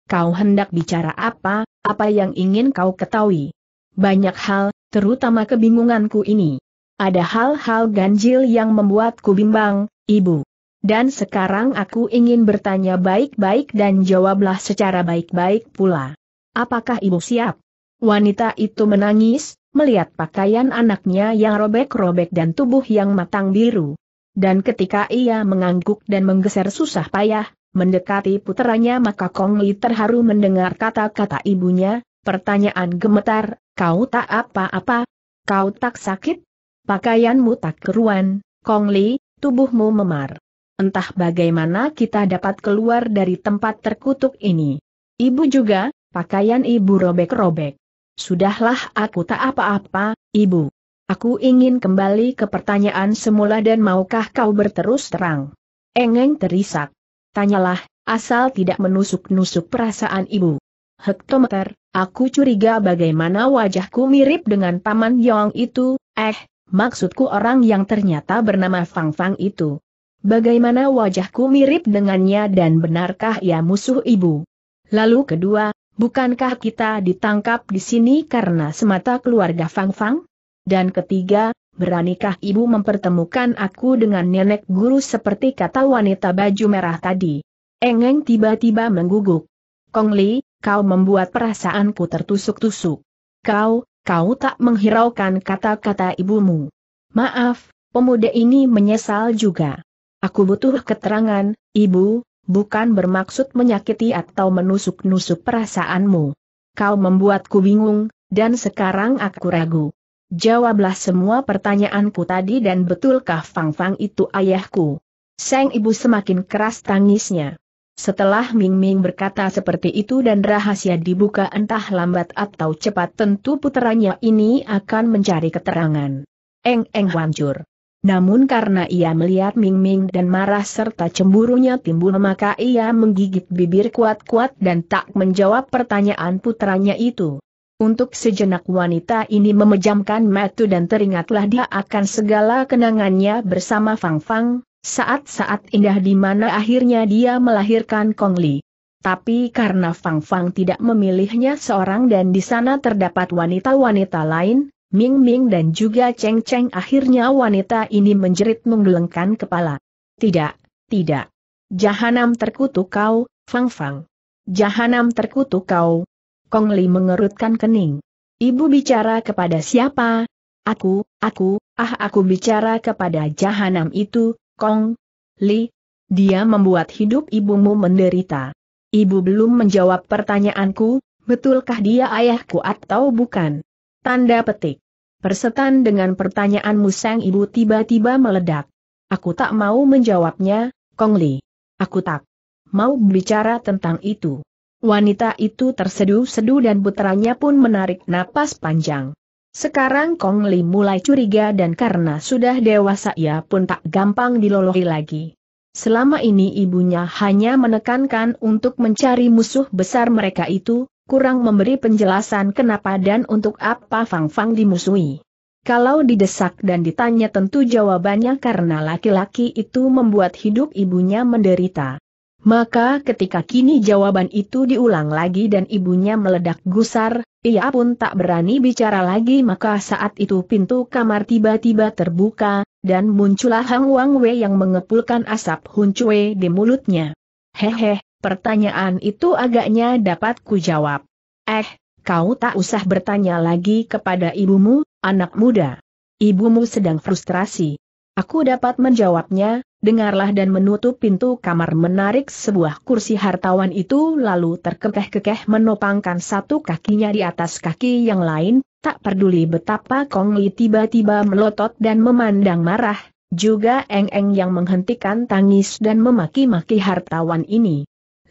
Kau hendak bicara apa, apa yang ingin kau ketahui? Banyak hal, terutama kebingunganku ini. Ada hal-hal ganjil yang membuatku bimbang, ibu. Dan sekarang aku ingin bertanya baik-baik dan jawablah secara baik-baik pula. Apakah ibu siap? Wanita itu menangis, melihat pakaian anaknya yang robek-robek dan tubuh yang matang biru. Dan ketika ia mengangguk dan menggeser susah payah, mendekati puteranya maka Kong Li terharu mendengar kata-kata ibunya, pertanyaan gemetar, kau tak apa-apa? Kau tak sakit? Pakaianmu tak keruan, Kong Li. Tubuhmu memar. Entah bagaimana kita dapat keluar dari tempat terkutuk ini. Ibu juga, pakaian ibu robek-robek. Sudahlah aku tak apa-apa, ibu. Aku ingin kembali ke pertanyaan semula dan maukah kau berterus terang? Eng Eng terisak. Tanyalah, asal tidak menusuk-nusuk perasaan ibu. Hektometer, Aku curiga bagaimana wajahku mirip dengan Paman Yong itu, eh, maksudku orang yang ternyata bernama Fang Fang itu. Bagaimana wajahku mirip dengannya dan benarkah ia musuh ibu? Lalu kedua, bukankah kita ditangkap di sini karena semata keluarga Fang Fang? Dan ketiga, beranikah ibu mempertemukan aku dengan nenek guru seperti kata wanita baju merah tadi? Eng Eng tiba-tiba mengguguk. Kong Li, kau membuat perasaanku tertusuk-tusuk. Kau, kau tak menghiraukan kata-kata ibumu. Maaf, pemuda ini menyesal juga. Aku butuh keterangan, ibu, bukan bermaksud menyakiti atau menusuk-nusuk perasaanmu. Kau membuatku bingung, dan sekarang aku ragu. Jawablah semua pertanyaanku tadi dan betulkah Fang Fang itu ayahku? Sang ibu semakin keras tangisnya. Setelah Ming Ming berkata seperti itu dan rahasia dibuka entah lambat atau cepat tentu puteranya ini akan mencari keterangan. Eng Eng hancur. Namun karena ia melihat Ming Ming dan marah serta cemburunya timbul maka ia menggigit bibir kuat-kuat dan tak menjawab pertanyaan puteranya itu. Untuk sejenak wanita ini memejamkan mata dan teringatlah dia akan segala kenangannya bersama Fang Fang, saat-saat indah di mana akhirnya dia melahirkan Kong Li. Tapi karena Fang Fang tidak memilihnya seorang dan di sana terdapat wanita-wanita lain, Ming Ming dan juga Cheng Cheng akhirnya wanita ini menjerit menggelengkan kepala. Tidak, tidak. Jahanam terkutuk kau, Fang Fang. Jahanam terkutuk kau. Kong Li mengerutkan kening. Ibu bicara kepada siapa? Aku, aku, ah aku bicara kepada jahanam itu, Kong Li. Dia membuat hidup ibumu menderita. Ibu belum menjawab pertanyaanku, betulkah dia ayahku atau bukan? Tanda petik. Persetan dengan pertanyaanmu sang ibu tiba-tiba meledak. Aku tak mau menjawabnya, Kong Li. Aku tak mau bicara tentang itu. Wanita itu terseduh-seduh dan putranya pun menarik napas panjang. Sekarang Kong Li mulai curiga dan karena sudah dewasa ia pun tak gampang dilolohi lagi. Selama ini ibunya hanya menekankan untuk mencari musuh besar mereka itu, kurang memberi penjelasan kenapa dan untuk apa Fang Fang dimusuhi. Kalau didesak dan ditanya tentu jawabannya karena laki-laki itu membuat hidup ibunya menderita. Maka ketika kini jawaban itu diulang lagi dan ibunya meledak gusar, ia pun tak berani bicara lagi maka saat itu pintu kamar tiba-tiba terbuka, dan muncullah Hong Wang Wei yang mengepulkan asap Hunjue di mulutnya. Hehe, pertanyaan itu agaknya dapat ku jawab. Eh, kau tak usah bertanya lagi kepada ibumu, anak muda. Ibumu sedang frustrasi. Aku dapat menjawabnya, dengarlah dan menutup pintu kamar menarik sebuah kursi hartawan itu lalu terkekeh-kekeh menopangkan satu kakinya di atas kaki yang lain, tak peduli betapa Kong Li tiba-tiba melotot dan memandang marah, juga Eng Eng yang menghentikan tangis dan memaki-maki hartawan ini.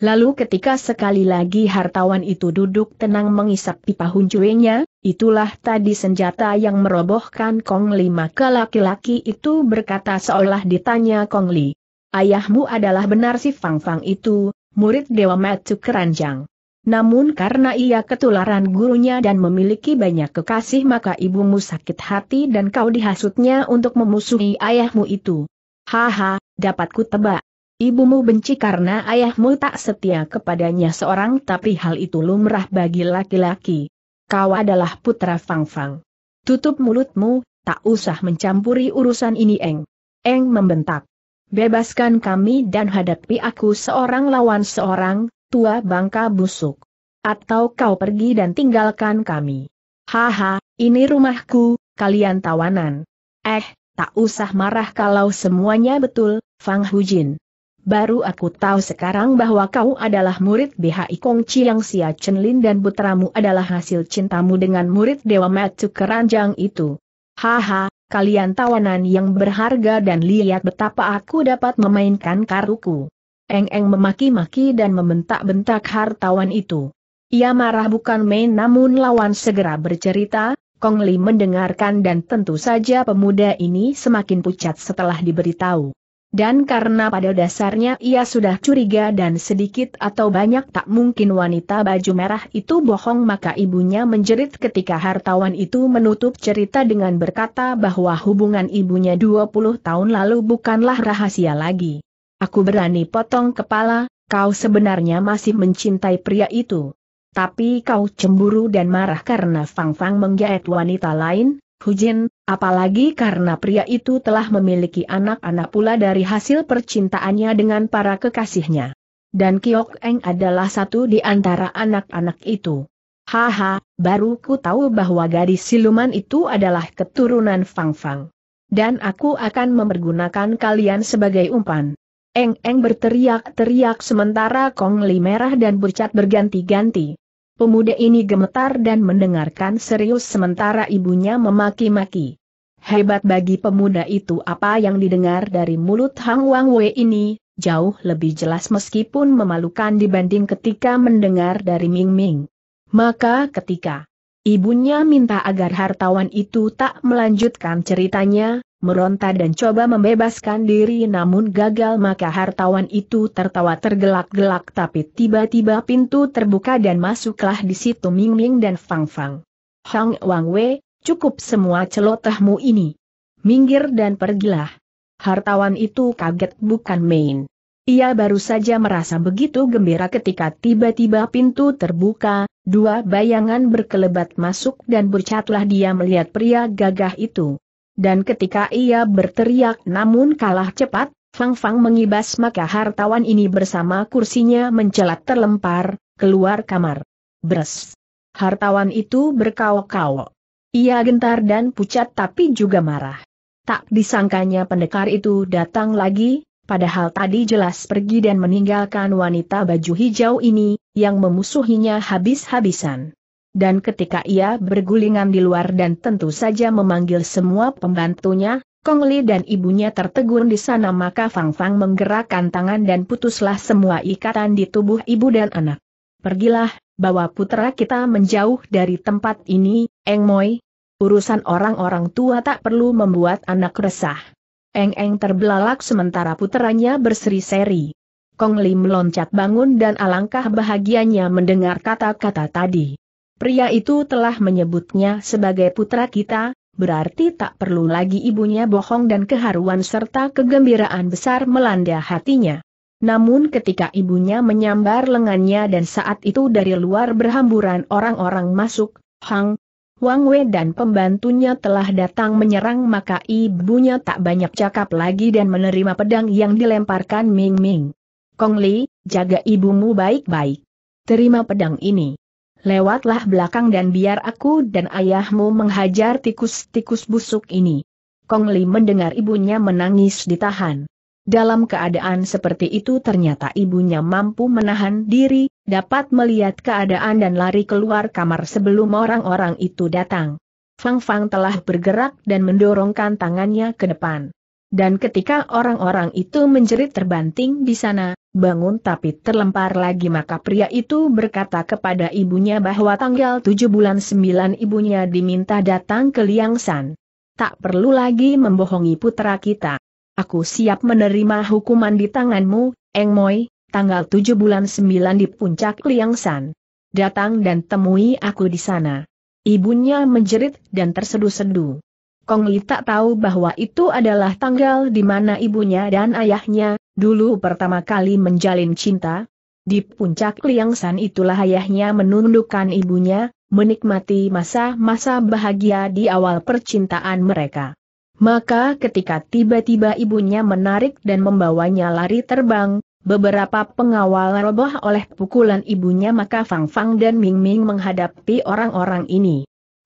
Lalu ketika sekali lagi hartawan itu duduk tenang mengisap pipa huncuenya, itulah tadi senjata yang merobohkan Kong Li maka laki-laki itu berkata seolah ditanya Kong Li. Ayahmu adalah benar si Fang Fang itu, murid Dewa Matuk Keranjang. Namun karena ia ketularan gurunya dan memiliki banyak kekasih maka ibumu sakit hati dan kau dihasutnya untuk memusuhi ayahmu itu. Haha, dapatku tebak. Ibumu benci karena ayahmu tak setia kepadanya seorang tapi hal itu lumrah bagi laki-laki. Kau adalah putra Fang Fang. Tutup mulutmu, tak usah mencampuri urusan ini Eng. Eng membentak. Bebaskan kami dan hadapi aku seorang lawan seorang, tua bangka busuk. Atau kau pergi dan tinggalkan kami. Haha, ini rumahku, kalian tawanan. Eh, tak usah marah kalau semuanya betul, Fang Hujin. Baru aku tahu sekarang bahwa kau adalah murid B H I Kong Chiang Sia Chenlin dan putramu adalah hasil cintamu dengan murid Dewa Matuk Keranjang itu. Haha, kalian tawanan yang berharga dan lihat betapa aku dapat memainkan karuku. Eng Eng memaki-maki dan membentak-bentak hartawan itu. Ia marah bukan main namun lawan segera bercerita. Kong Li mendengarkan dan tentu saja pemuda ini semakin pucat setelah diberitahu. Dan karena pada dasarnya ia sudah curiga dan sedikit atau banyak tak mungkin wanita baju merah itu bohong, maka ibunya menjerit ketika hartawan itu menutup cerita dengan berkata bahwa hubungan ibunya dua puluh tahun lalu bukanlah rahasia lagi. Aku berani potong kepala, kau sebenarnya masih mencintai pria itu. Tapi kau cemburu dan marah karena Fang Fang menggaet wanita lain, Hujin, apalagi karena pria itu telah memiliki anak-anak pula dari hasil percintaannya dengan para kekasihnya. Dan Kiok Eng adalah satu di antara anak-anak itu. Haha, baru ku tahu bahwa gadis siluman itu adalah keturunan Fang Fang. Dan aku akan mempergunakan kalian sebagai umpan. Eng Eng berteriak-teriak sementara Kong Li merah dan bercat berganti-ganti. Pemuda ini gemetar dan mendengarkan serius sementara ibunya memaki-maki. Hebat bagi pemuda itu, apa yang didengar dari mulut Hong Wang Wei ini jauh lebih jelas meskipun memalukan dibanding ketika mendengar dari Ming Ming. Maka ketika ibunya minta agar hartawan itu tak melanjutkan ceritanya, meronta dan coba membebaskan diri namun gagal, maka hartawan itu tertawa tergelak-gelak, tapi tiba-tiba pintu terbuka dan masuklah di situ Ming Ming dan Fang Fang. Hong Wang Wei, cukup semua celotehmu ini. Minggir dan pergilah. Hartawan itu kaget bukan main. Ia baru saja merasa begitu gembira ketika tiba-tiba pintu terbuka, dua bayangan berkelebat masuk dan bercatlah dia melihat pria gagah itu. Dan ketika ia berteriak namun kalah cepat, Fang Fang mengibas, maka hartawan ini bersama kursinya mencelat terlempar keluar kamar. Bres. Hartawan itu berkaok-kaok. Ia gentar dan pucat tapi juga marah. Tak disangkanya pendekar itu datang lagi, padahal tadi jelas pergi dan meninggalkan wanita baju hijau ini yang memusuhinya habis-habisan. Dan ketika ia bergulingan di luar dan tentu saja memanggil semua pembantunya, Kong Li dan ibunya tertegun di sana, maka Fang Fang menggerakkan tangan dan putuslah semua ikatan di tubuh ibu dan anak. Pergilah, bawa putra kita menjauh dari tempat ini, Eng Moi. Urusan orang-orang tua tak perlu membuat anak resah. Eng Eng terbelalak sementara puteranya berseri-seri. Kong Li meloncat bangun dan alangkah bahagianya mendengar kata-kata tadi. Pria itu telah menyebutnya sebagai putra kita, berarti tak perlu lagi ibunya bohong, dan keharuan serta kegembiraan besar melanda hatinya. Namun ketika ibunya menyambar lengannya dan saat itu dari luar berhamburan orang-orang masuk, Hong Wang Wei dan pembantunya telah datang menyerang, maka ibunya tak banyak cakap lagi dan menerima pedang yang dilemparkan Ming Ming. Kong Li, jaga ibumu baik-baik. Terima pedang ini. Lewatlah belakang dan biar aku dan ayahmu menghajar tikus-tikus busuk ini. Kong Li mendengar ibunya menangis ditahan. Dalam keadaan seperti itu ternyata ibunya mampu menahan diri, dapat melihat keadaan dan lari keluar kamar sebelum orang-orang itu datang. Fang Fang telah bergerak dan mendorongkan tangannya ke depan. Dan ketika orang-orang itu menjerit terbanting di sana, bangun tapi terlempar lagi, maka pria itu berkata kepada ibunya bahwa tanggal tujuh bulan sembilan ibunya diminta datang ke Liang San. Tak perlu lagi membohongi putra kita. Aku siap menerima hukuman di tanganmu, Eng Moi, tanggal tujuh bulan sembilan di puncak Liang San. Datang dan temui aku di sana. Ibunya menjerit dan tersedu-sedu. Kong Li tak tahu bahwa itu adalah tanggal di mana ibunya dan ayahnya dulu pertama kali menjalin cinta. Di puncak Liang San itulah ayahnya menundukkan ibunya, menikmati masa-masa bahagia di awal percintaan mereka. Maka ketika tiba-tiba ibunya menarik dan membawanya lari terbang, beberapa pengawal roboh oleh pukulan ibunya, maka Fang Fang dan Ming Ming menghadapi orang-orang ini.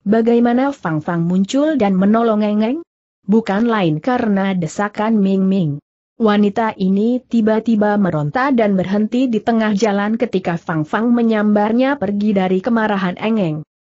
Bagaimana Fang Fang muncul dan menolong Eng Eng? Bukan lain karena desakan Ming Ming. Wanita ini tiba-tiba meronta dan berhenti di tengah jalan ketika Fang Fang menyambarnya pergi dari kemarahan Eng Eng.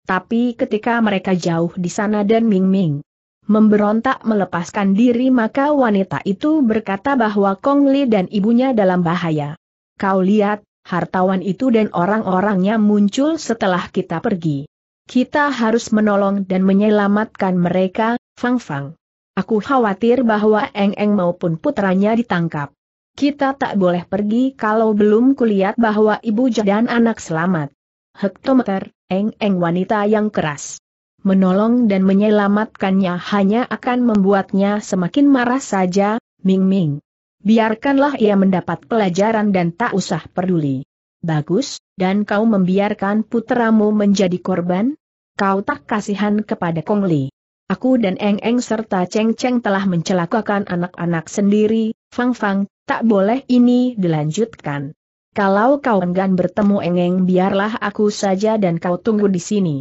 Tapi ketika mereka jauh di sana dan Ming Ming memberontak melepaskan diri, maka wanita itu berkata bahwa Kong Li dan ibunya dalam bahaya. Kau lihat, hartawan itu dan orang-orangnya muncul setelah kita pergi. Kita harus menolong dan menyelamatkan mereka, Fang Fang. Aku khawatir bahwa Eng Eng maupun putranya ditangkap. Kita tak boleh pergi kalau belum kulihat bahwa ibu dan anak selamat. Hektometer, Eng Eng wanita yang keras. Menolong dan menyelamatkannya hanya akan membuatnya semakin marah saja, Ming Ming. Biarkanlah ia mendapat pelajaran dan tak usah peduli. Bagus, dan kau membiarkan putramu menjadi korban? Kau tak kasihan kepada Kong Li. Aku dan Eng Eng serta Cheng Cheng telah mencelakakan anak-anak sendiri, Fang Fang, tak boleh ini dilanjutkan. Kalau kau enggan bertemu Eng Eng biarlah aku saja dan kau tunggu di sini.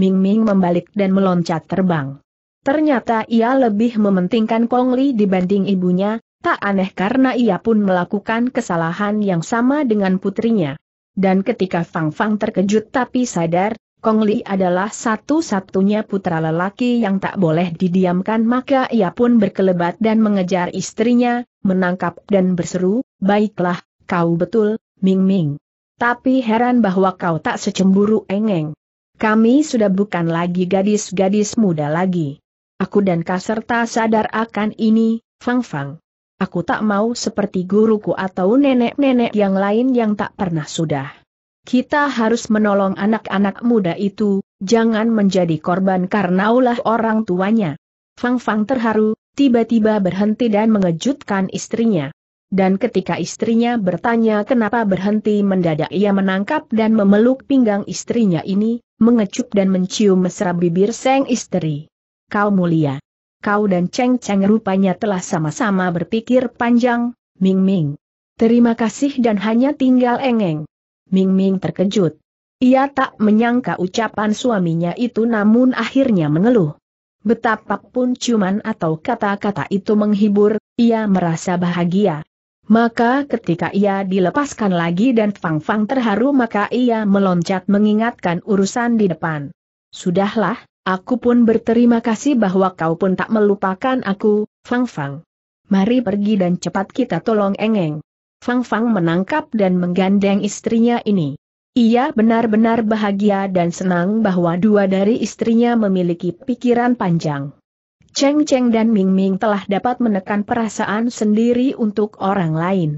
Ming Ming membalik dan meloncat terbang. Ternyata ia lebih mementingkan Kong Li dibanding ibunya, tak aneh karena ia pun melakukan kesalahan yang sama dengan putrinya. Dan ketika Fang Fang terkejut tapi sadar, Kong Li adalah satu-satunya putra lelaki yang tak boleh didiamkan, maka ia pun berkelebat dan mengejar istrinya, menangkap dan berseru, "Baiklah, kau betul, Ming Ming. Tapi heran bahwa kau tak secemburu Eng Eng. Kami sudah bukan lagi gadis-gadis muda lagi. Aku dan kau serta sadar akan ini, Fang Fang. Aku tak mau seperti guruku atau nenek-nenek yang lain yang tak pernah sudah. Kita harus menolong anak-anak muda itu, jangan menjadi korban karena ulah orang tuanya." Fang Fang terharu, tiba-tiba berhenti dan mengejutkan istrinya. Dan ketika istrinya bertanya kenapa berhenti mendadak ia menangkap dan memeluk pinggang istrinya ini, mengecup dan mencium mesra bibir sang istri. "Kau mulia. Kau dan Cheng Cheng rupanya telah sama-sama berpikir panjang, Ming Ming. Terima kasih dan hanya tinggal Eng Eng." Ming Ming terkejut. Ia tak menyangka ucapan suaminya itu namun akhirnya mengeluh. Betapapun ciuman atau kata-kata itu menghibur, ia merasa bahagia. Maka ketika ia dilepaskan lagi dan Fang Fang terharu maka ia meloncat mengingatkan urusan di depan. "Sudahlah, aku pun berterima kasih bahwa kau pun tak melupakan aku, Fang Fang. Mari pergi dan cepat kita tolong Eng Eng." Fang Fang menangkap dan menggandeng istrinya ini. Ia benar-benar bahagia dan senang bahwa dua dari istrinya memiliki pikiran panjang. Cheng Cheng dan Ming Ming telah dapat menekan perasaan sendiri untuk orang lain.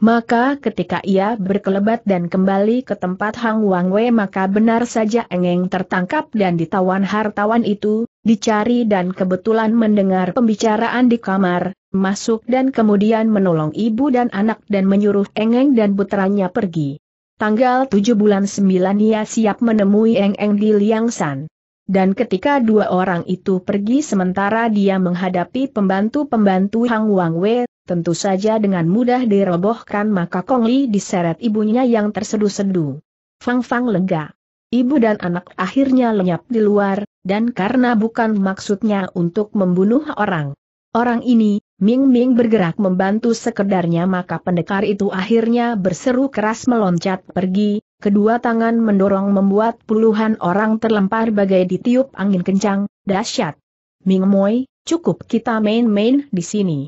Maka ketika ia berkelebat dan kembali ke tempat Hong Wang Wei maka benar saja Eng Eng tertangkap dan ditawan hartawan itu, dicari dan kebetulan mendengar pembicaraan di kamar, masuk dan kemudian menolong ibu dan anak dan menyuruh Eng Eng dan putranya pergi. Tanggal tujuh bulan sembilan ia siap menemui Eng Eng di Liang San. Dan ketika dua orang itu pergi sementara dia menghadapi pembantu-pembantu Hong Wang Wei, tentu saja dengan mudah dirobohkan maka Kong Li diseret ibunya yang tersedu-sedu. Fang Fang lega. Ibu dan anak akhirnya lenyap di luar, dan karena bukan maksudnya untuk membunuh orang. Orang ini, Ming Ming bergerak membantu sekedarnya maka pendekar itu akhirnya berseru keras meloncat pergi, kedua tangan mendorong membuat puluhan orang terlempar bagai ditiup angin kencang, dahsyat. "Ming Moi, cukup kita main-main di sini.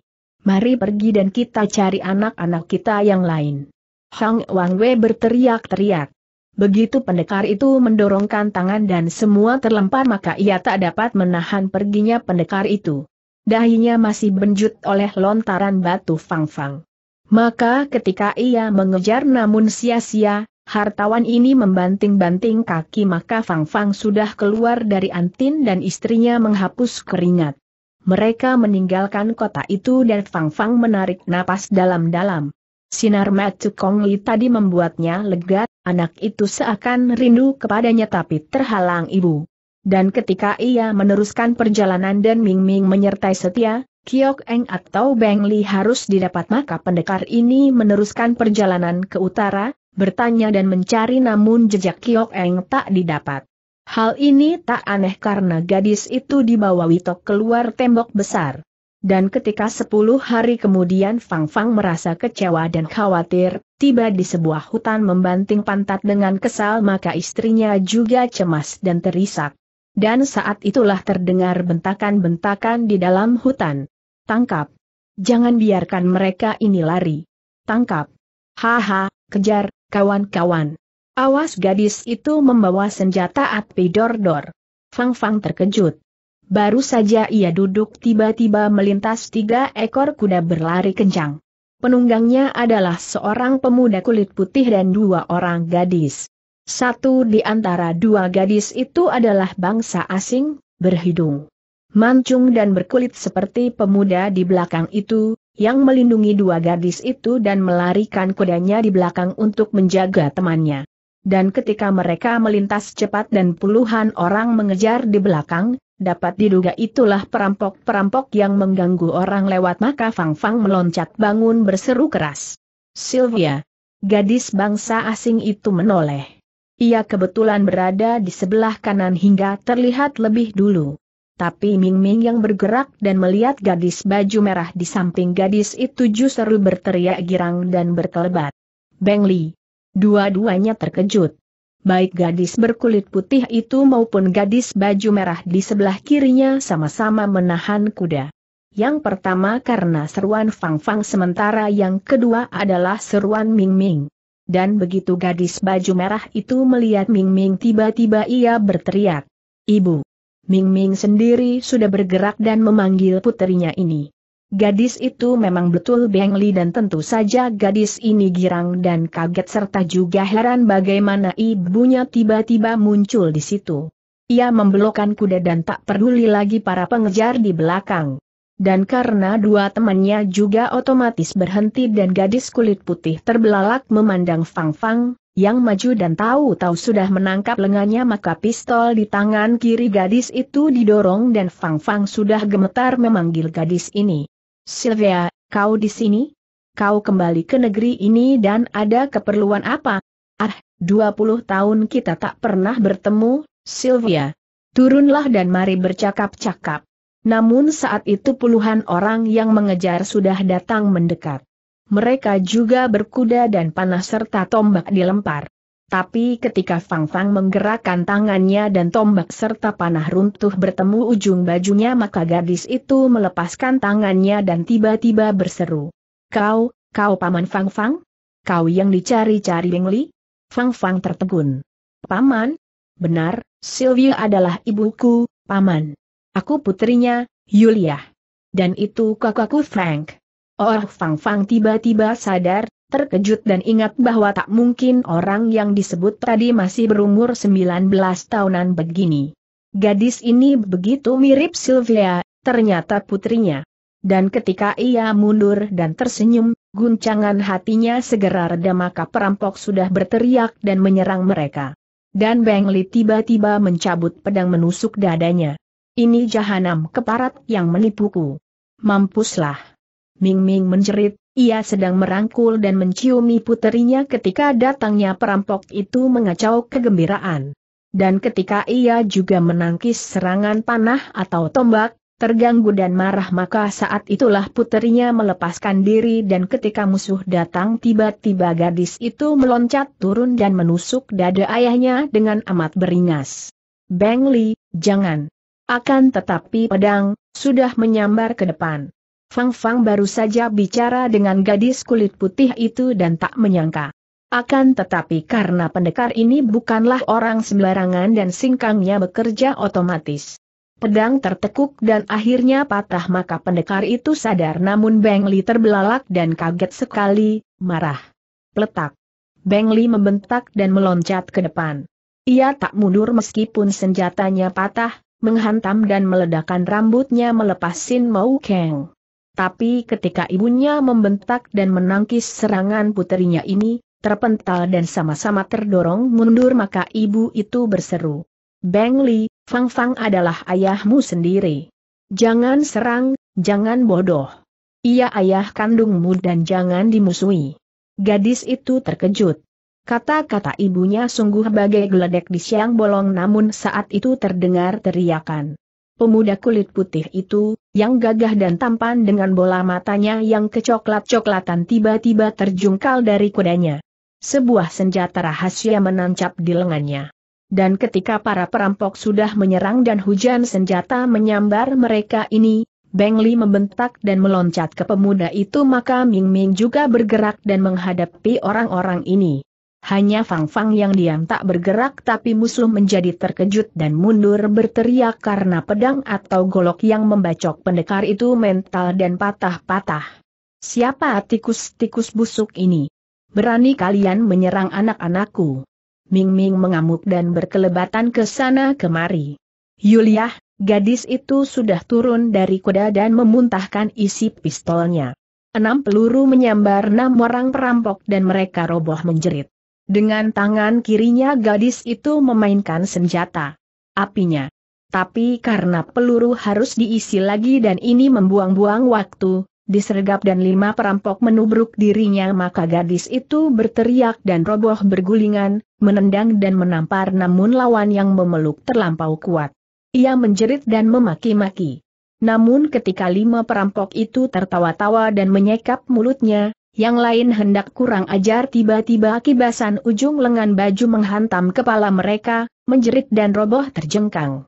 Mari pergi dan kita cari anak-anak kita yang lain." Hong Wang Wei berteriak-teriak. Begitu pendekar itu mendorongkan tangan dan semua terlempar maka ia tak dapat menahan perginya pendekar itu. Dahinya masih benjut oleh lontaran batu Fang Fang. Maka ketika ia mengejar namun sia-sia, hartawan ini membanting-banting kaki maka Fang Fang sudah keluar dari An Tin dan istrinya menghapus keringat. Mereka meninggalkan kota itu dan Fang Fang menarik napas dalam-dalam. Sinar mata Kong Li tadi membuatnya lega, anak itu seakan rindu kepadanya tapi terhalang ibu. Dan ketika ia meneruskan perjalanan dan Ming Ming menyertai setia, Kiok Eng atau Beng Li harus didapat maka pendekar ini meneruskan perjalanan ke utara, bertanya dan mencari namun jejak Kiok Eng tak didapat. Hal ini tak aneh karena gadis itu dibawa Witok keluar tembok besar. Dan ketika sepuluh hari kemudian Fang Fang merasa kecewa dan khawatir, tiba di sebuah hutan membanting pantat dengan kesal maka istrinya juga cemas dan terisak. Dan saat itulah terdengar bentakan-bentakan di dalam hutan. "Tangkap! Jangan biarkan mereka ini lari! Tangkap! Haha, kejar, kawan-kawan! Awas!" Gadis itu membawa senjata api dor-dor. Fang Fang terkejut. Baru saja ia duduk tiba-tiba melintas tiga ekor kuda berlari kencang. Penunggangnya adalah seorang pemuda kulit putih dan dua orang gadis. Satu di antara dua gadis itu adalah bangsa asing, berhidung mancung dan berkulit seperti pemuda di belakang itu, yang melindungi dua gadis itu dan melarikan kudanya di belakang untuk menjaga temannya. Dan ketika mereka melintas cepat dan puluhan orang mengejar di belakang, dapat diduga itulah perampok-perampok yang mengganggu orang lewat, maka Fang Fang meloncat bangun berseru keras. Sylvia, gadis bangsa asing itu menoleh. Ia kebetulan berada di sebelah kanan hingga terlihat lebih dulu. Tapi Ming Ming yang bergerak dan melihat gadis baju merah di samping gadis itu justru berteriak girang dan berkelebat. Beng Li. Dua-duanya terkejut. Baik gadis berkulit putih itu maupun gadis baju merah di sebelah kirinya sama-sama menahan kuda. Yang pertama karena seruan Fang Fang sementara yang kedua adalah seruan Ming Ming. Dan begitu gadis baju merah itu melihat Ming Ming tiba-tiba ia berteriak. Ibu. Ming Ming sendiri sudah bergerak dan memanggil puterinya ini. Gadis itu memang betul Beng Li dan tentu saja gadis ini girang dan kaget serta juga heran bagaimana ibunya tiba-tiba muncul di situ. Ia membelokkan kuda dan tak peduli lagi para pengejar di belakang. Dan karena dua temannya juga otomatis berhenti dan gadis kulit putih terbelalak memandang Fang Fang, yang maju dan tahu-tahu sudah menangkap lengannya, maka pistol di tangan kiri gadis itu didorong dan Fang Fang sudah gemetar memanggil gadis ini. Sylvia, kau di sini? Kau kembali ke negeri ini dan ada keperluan apa? Ah, dua puluh tahun kita tak pernah bertemu, Sylvia. Turunlah dan mari bercakap-cakap. Namun saat itu puluhan orang yang mengejar sudah datang mendekat. Mereka juga berkuda dan panah serta tombak dilempar. Tapi ketika Fang Fang menggerakkan tangannya dan tombak serta panah runtuh bertemu ujung bajunya, maka gadis itu melepaskan tangannya dan tiba-tiba berseru. Kau, kau paman Fang Fang? Kau yang dicari-cari Beng Li? Fang Fang tertegun. Paman? Benar, Sylvia adalah ibuku, paman. Aku putrinya, Yulia. Dan itu kakakku Frank. Oh, Fang Fang tiba-tiba sadar, terkejut dan ingat bahwa tak mungkin orang yang disebut tadi masih berumur sembilan belas tahunan begini. Gadis ini begitu mirip Sylvia, ternyata putrinya. Dan ketika ia mundur dan tersenyum, guncangan hatinya segera reda, maka perampok sudah berteriak dan menyerang mereka. Dan Beng Li tiba-tiba mencabut pedang menusuk dadanya. Ini jahanam keparat yang menipuku. Mampuslah. Ming Ming menjerit, ia sedang merangkul dan menciumi puterinya ketika datangnya perampok itu mengacau kegembiraan. Dan ketika ia juga menangkis serangan panah atau tombak, terganggu dan marah, maka saat itulah puterinya melepaskan diri dan ketika musuh datang tiba-tiba gadis itu meloncat turun dan menusuk dada ayahnya dengan amat beringas. Beng Li, jangan. Akan tetapi pedang sudah menyambar ke depan. Fang Fang baru saja bicara dengan gadis kulit putih itu dan tak menyangka. Akan tetapi karena pendekar ini bukanlah orang sembarangan dan singkangnya bekerja otomatis. Pedang tertekuk dan akhirnya patah, maka pendekar itu sadar, namun Beng Li terbelalak dan kaget sekali, marah. Peletak. Beng Li membentak dan meloncat ke depan. Ia tak mundur meskipun senjatanya patah, menghantam dan meledakan rambutnya melepas Sin Mo Kang. Tapi ketika ibunya membentak dan menangkis serangan puterinya ini, terpental dan sama-sama terdorong mundur, maka ibu itu berseru. Beng Li, Fang Fang adalah ayahmu sendiri. Jangan serang, jangan bodoh. Ia ayah kandungmu dan jangan dimusuhi. Gadis itu terkejut. Kata-kata ibunya sungguh bagai geledek di siang bolong, namun saat itu terdengar teriakan. Pemuda kulit putih itu, yang gagah dan tampan dengan bola matanya yang kecoklat-coklatan tiba-tiba terjungkal dari kudanya. Sebuah senjata rahasia menancap di lengannya. Dan ketika para perampok sudah menyerang dan hujan senjata menyambar mereka ini, Beng Li membentak dan meloncat ke pemuda itu, maka Ming Ming juga bergerak dan menghadapi orang-orang ini. Hanya Fang Fang yang diam tak bergerak, tapi musuh menjadi terkejut dan mundur berteriak karena pedang atau golok yang membacok pendekar itu mental dan patah-patah. Siapa tikus-tikus busuk ini? Berani kalian menyerang anak-anakku? Ming Ming mengamuk dan berkelebatan ke sana kemari. Yulia, gadis itu sudah turun dari kuda dan memuntahkan isi pistolnya. Enam peluru menyambar enam orang perampok dan mereka roboh menjerit. Dengan tangan kirinya gadis itu memainkan senjata apinya. Tapi karena peluru harus diisi lagi dan ini membuang-buang waktu, disergap dan lima perampok menubruk dirinya, maka gadis itu berteriak dan roboh bergulingan, menendang dan menampar, namun lawan yang memeluk terlampau kuat. Ia menjerit dan memaki-maki. Namun ketika lima perampok itu tertawa-tawa dan menyekap mulutnya, yang lain hendak kurang ajar, tiba-tiba kibasan ujung lengan baju menghantam kepala mereka, menjerit dan roboh terjengkang.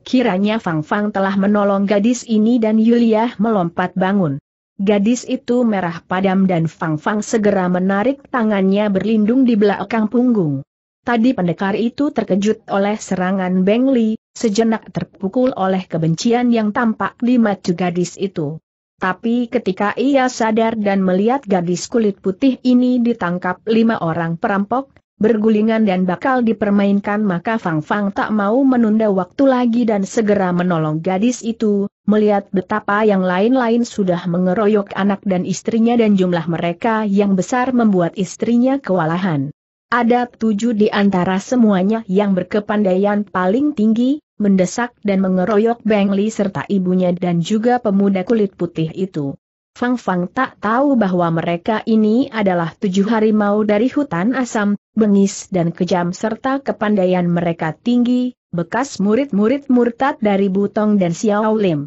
Kiranya Fang Fang telah menolong gadis ini dan Yulia melompat bangun. Gadis itu merah padam dan Fang Fang segera menarik tangannya berlindung di belakang punggung. Tadi pendekar itu terkejut oleh serangan Beng Li, sejenak terpukul oleh kebencian yang tampak di mata gadis itu. Tapi ketika ia sadar dan melihat gadis kulit putih ini ditangkap lima orang perampok, bergulingan dan bakal dipermainkan, maka Fang Fang tak mau menunda waktu lagi dan segera menolong gadis itu, melihat betapa yang lain-lain sudah mengeroyok anak dan istrinya dan jumlah mereka yang besar membuat istrinya kewalahan. Ada tujuh di antara semuanya yang berkepandaian paling tinggi, mendesak dan mengeroyok Beng Li serta ibunya dan juga pemuda kulit putih itu. Fang Fang tak tahu bahwa mereka ini adalah tujuh harimau dari hutan asam, bengis dan kejam, serta kepandaian mereka tinggi, bekas murid-murid murtad dari Butong dan Xiao Lim.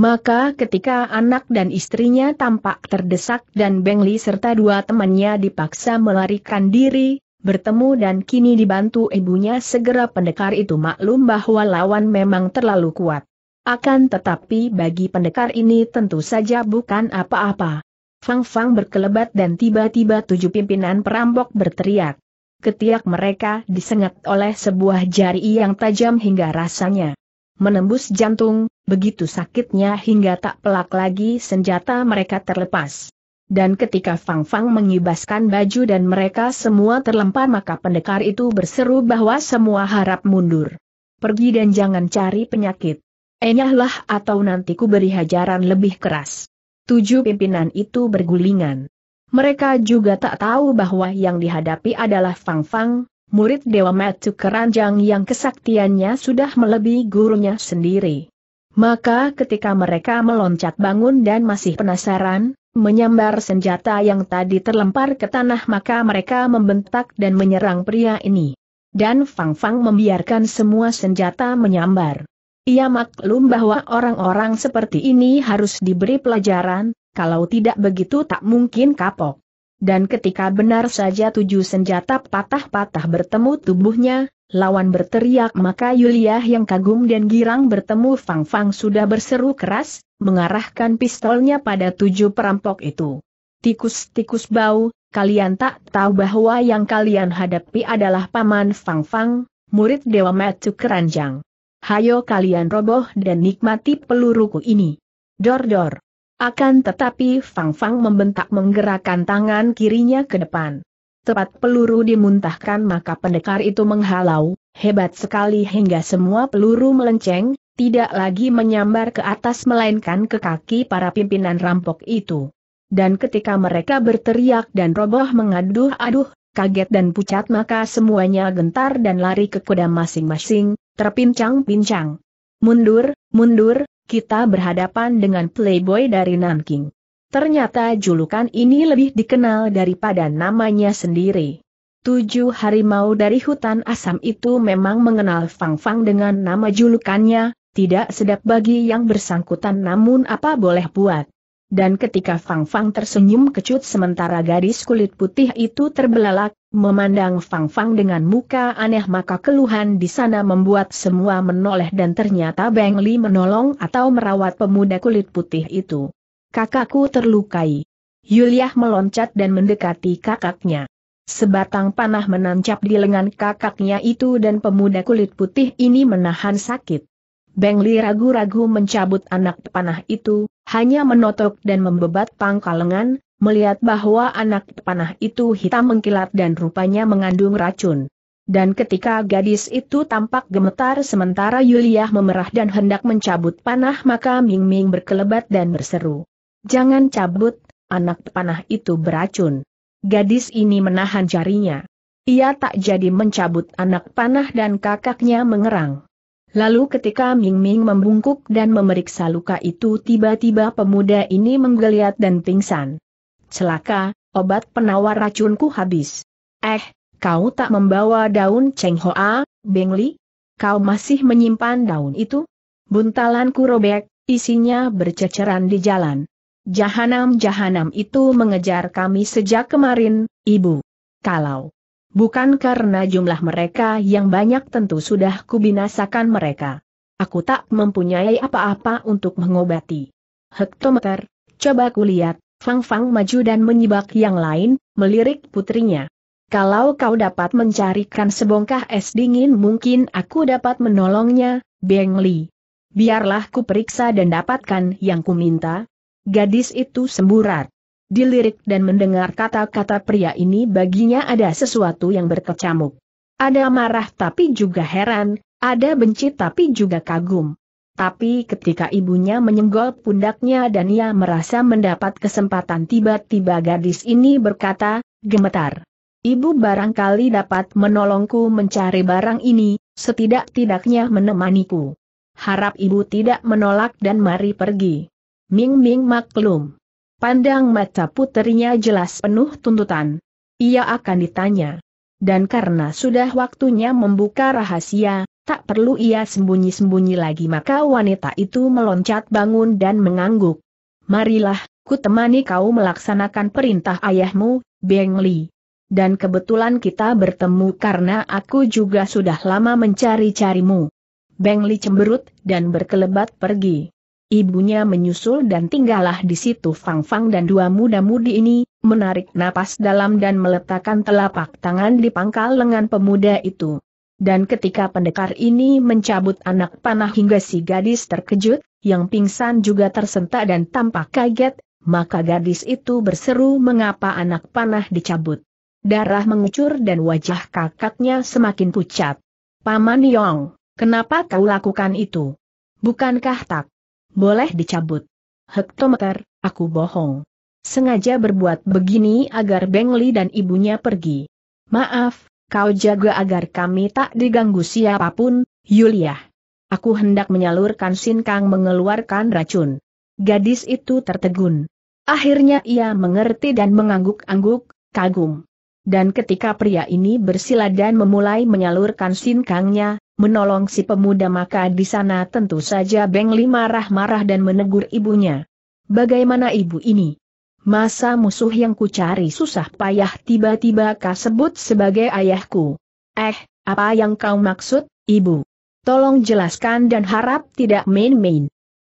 Maka ketika anak dan istrinya tampak terdesak dan Beng Li serta dua temannya dipaksa melarikan diri, bertemu dan kini dibantu ibunya, segera pendekar itu maklum bahwa lawan memang terlalu kuat. Akan tetapi bagi pendekar ini tentu saja bukan apa-apa. Fang Fang berkelebat dan tiba-tiba tujuh pimpinan perampok berteriak. Ketiak mereka disengat oleh sebuah jari yang tajam hingga rasanya menembus jantung, begitu sakitnya hingga tak pelak lagi senjata mereka terlepas. Dan ketika Fang Fang mengibaskan baju dan mereka semua terlempar, maka pendekar itu berseru bahwa semua harap mundur. Pergi dan jangan cari penyakit. Enyahlah atau nanti ku beri hajaran lebih keras. Tujuh pimpinan itu bergulingan. Mereka juga tak tahu bahwa yang dihadapi adalah Fang Fang, murid Dewa Matuk Keranjang yang kesaktiannya sudah melebihi gurunya sendiri. Maka ketika mereka meloncat bangun dan masih penasaran, menyambar senjata yang tadi terlempar ke tanah, maka mereka membentak dan menyerang pria ini. Dan Fang Fang membiarkan semua senjata menyambar. Ia maklum bahwa orang-orang seperti ini harus diberi pelajaran, kalau tidak begitu tak mungkin kapok. Dan ketika benar saja tujuh senjata patah-patah bertemu tubuhnya, lawan berteriak, maka Yulia yang kagum dan girang bertemu Fang Fang sudah berseru keras, mengarahkan pistolnya pada tujuh perampok itu. Tikus-tikus bau, kalian tak tahu bahwa yang kalian hadapi adalah paman Fang Fang, murid Dewa Matuk Keranjang. Hayo kalian roboh dan nikmati peluruku ini. Dor-dor. Akan tetapi Fang Fang membentak menggerakkan tangan kirinya ke depan. Tepat peluru dimuntahkan, maka pendekar itu menghalau, hebat sekali hingga semua peluru melenceng, tidak lagi menyambar ke atas melainkan ke kaki para pimpinan rampok itu. Dan ketika mereka berteriak dan roboh mengaduh-aduh, kaget dan pucat, maka semuanya gentar dan lari ke kuda masing-masing, terpincang-pincang. Mundur, mundur, kita berhadapan dengan playboy dari Nanjing. Ternyata julukan ini lebih dikenal daripada namanya sendiri. Tujuh harimau dari hutan asam itu memang mengenal Fang Fang dengan nama julukannya, tidak sedap bagi yang bersangkutan, namun apa boleh buat. Dan ketika Fang Fang tersenyum kecut sementara gadis kulit putih itu terbelalak, memandang Fang Fang dengan muka aneh, maka keluhan di sana membuat semua menoleh dan ternyata Beng Li menolong atau merawat pemuda kulit putih itu. Kakakku terlukai. Yulia meloncat dan mendekati kakaknya. Sebatang panah menancap di lengan kakaknya itu dan pemuda kulit putih ini menahan sakit. Beng Li ragu-ragu mencabut anak panah itu, hanya menotok dan membebat pangkal lengan, melihat bahwa anak panah itu hitam mengkilat dan rupanya mengandung racun. Dan ketika gadis itu tampak gemetar sementara Yulia memerah dan hendak mencabut panah, maka Ming Ming berkelebat dan berseru, "Jangan cabut, anak panah itu beracun." Gadis ini menahan jarinya. Ia tak jadi mencabut anak panah dan kakaknya mengerang. Lalu ketika Ming Ming membungkuk dan memeriksa luka itu, tiba-tiba pemuda ini menggeliat dan pingsan. "Celaka, obat penawar racunku habis. Eh, kau tak membawa daun cenghoa, Beng Li? Kau masih menyimpan daun itu? Buntalanku robek, isinya berceceran di jalan. Jahanam-jahanam itu mengejar kami sejak kemarin, Ibu. Kalau bukan karena jumlah mereka yang banyak tentu sudah kubinasakan mereka. Aku tak mempunyai apa-apa untuk mengobati." "Hektometer, coba kulihat." Fang Fang maju dan menyibak yang lain, melirik putrinya. "Kalau kau dapat mencarikan sebongkah es dingin mungkin aku dapat menolongnya, Beng Li. Biarlah ku periksa dan dapatkan yang ku minta." Gadis itu semburat. Dilirik dan mendengar kata-kata pria ini baginya ada sesuatu yang berkecamuk. Ada marah tapi juga heran, ada benci tapi juga kagum. Tapi ketika ibunya menyenggol pundaknya dan ia merasa mendapat kesempatan, tiba-tiba gadis ini berkata, gemetar, "Ibu barangkali dapat menolongku mencari barang ini, setidak-tidaknya menemaniku. Harap ibu tidak menolak dan mari pergi." Ming Ming maklum. Pandang mata putrinya jelas penuh tuntutan. Ia akan ditanya. Dan karena sudah waktunya membuka rahasia, tak perlu ia sembunyi-sembunyi lagi, maka wanita itu meloncat bangun dan mengangguk. "Marilah, ku temani kau melaksanakan perintah ayahmu, Beng Li. Dan kebetulan kita bertemu karena aku juga sudah lama mencari-carimu." Beng Li cemberut dan berkelebat pergi. Ibunya menyusul dan tinggallah di situ Fang Fang dan dua muda-mudi ini, menarik napas dalam dan meletakkan telapak tangan di pangkal lengan pemuda itu. Dan ketika pendekar ini mencabut anak panah hingga si gadis terkejut, yang pingsan juga tersentak dan tampak kaget, maka gadis itu berseru, "Mengapa anak panah dicabut?" Darah mengucur dan wajah kakaknya semakin pucat. "Paman Yong, kenapa kau lakukan itu? Bukankah tak boleh dicabut?" "Hektometer, aku bohong. Sengaja berbuat begini agar Beng Li dan ibunya pergi. Maaf, kau jaga agar kami tak diganggu siapapun, Yulia. Aku hendak menyalurkan Sin Kang mengeluarkan racun." Gadis itu tertegun. Akhirnya ia mengerti dan mengangguk-angguk, kagum. Dan ketika pria ini bersila dan memulai menyalurkan Sin Kangnya, menolong si pemuda, maka di sana tentu saja Beng Li marah-marah dan menegur ibunya. "Bagaimana ibu ini? Masa musuh yang ku cari susah payah tiba-tiba kau sebut sebagai ayahku? Eh, apa yang kau maksud, ibu? Tolong jelaskan dan harap tidak main-main."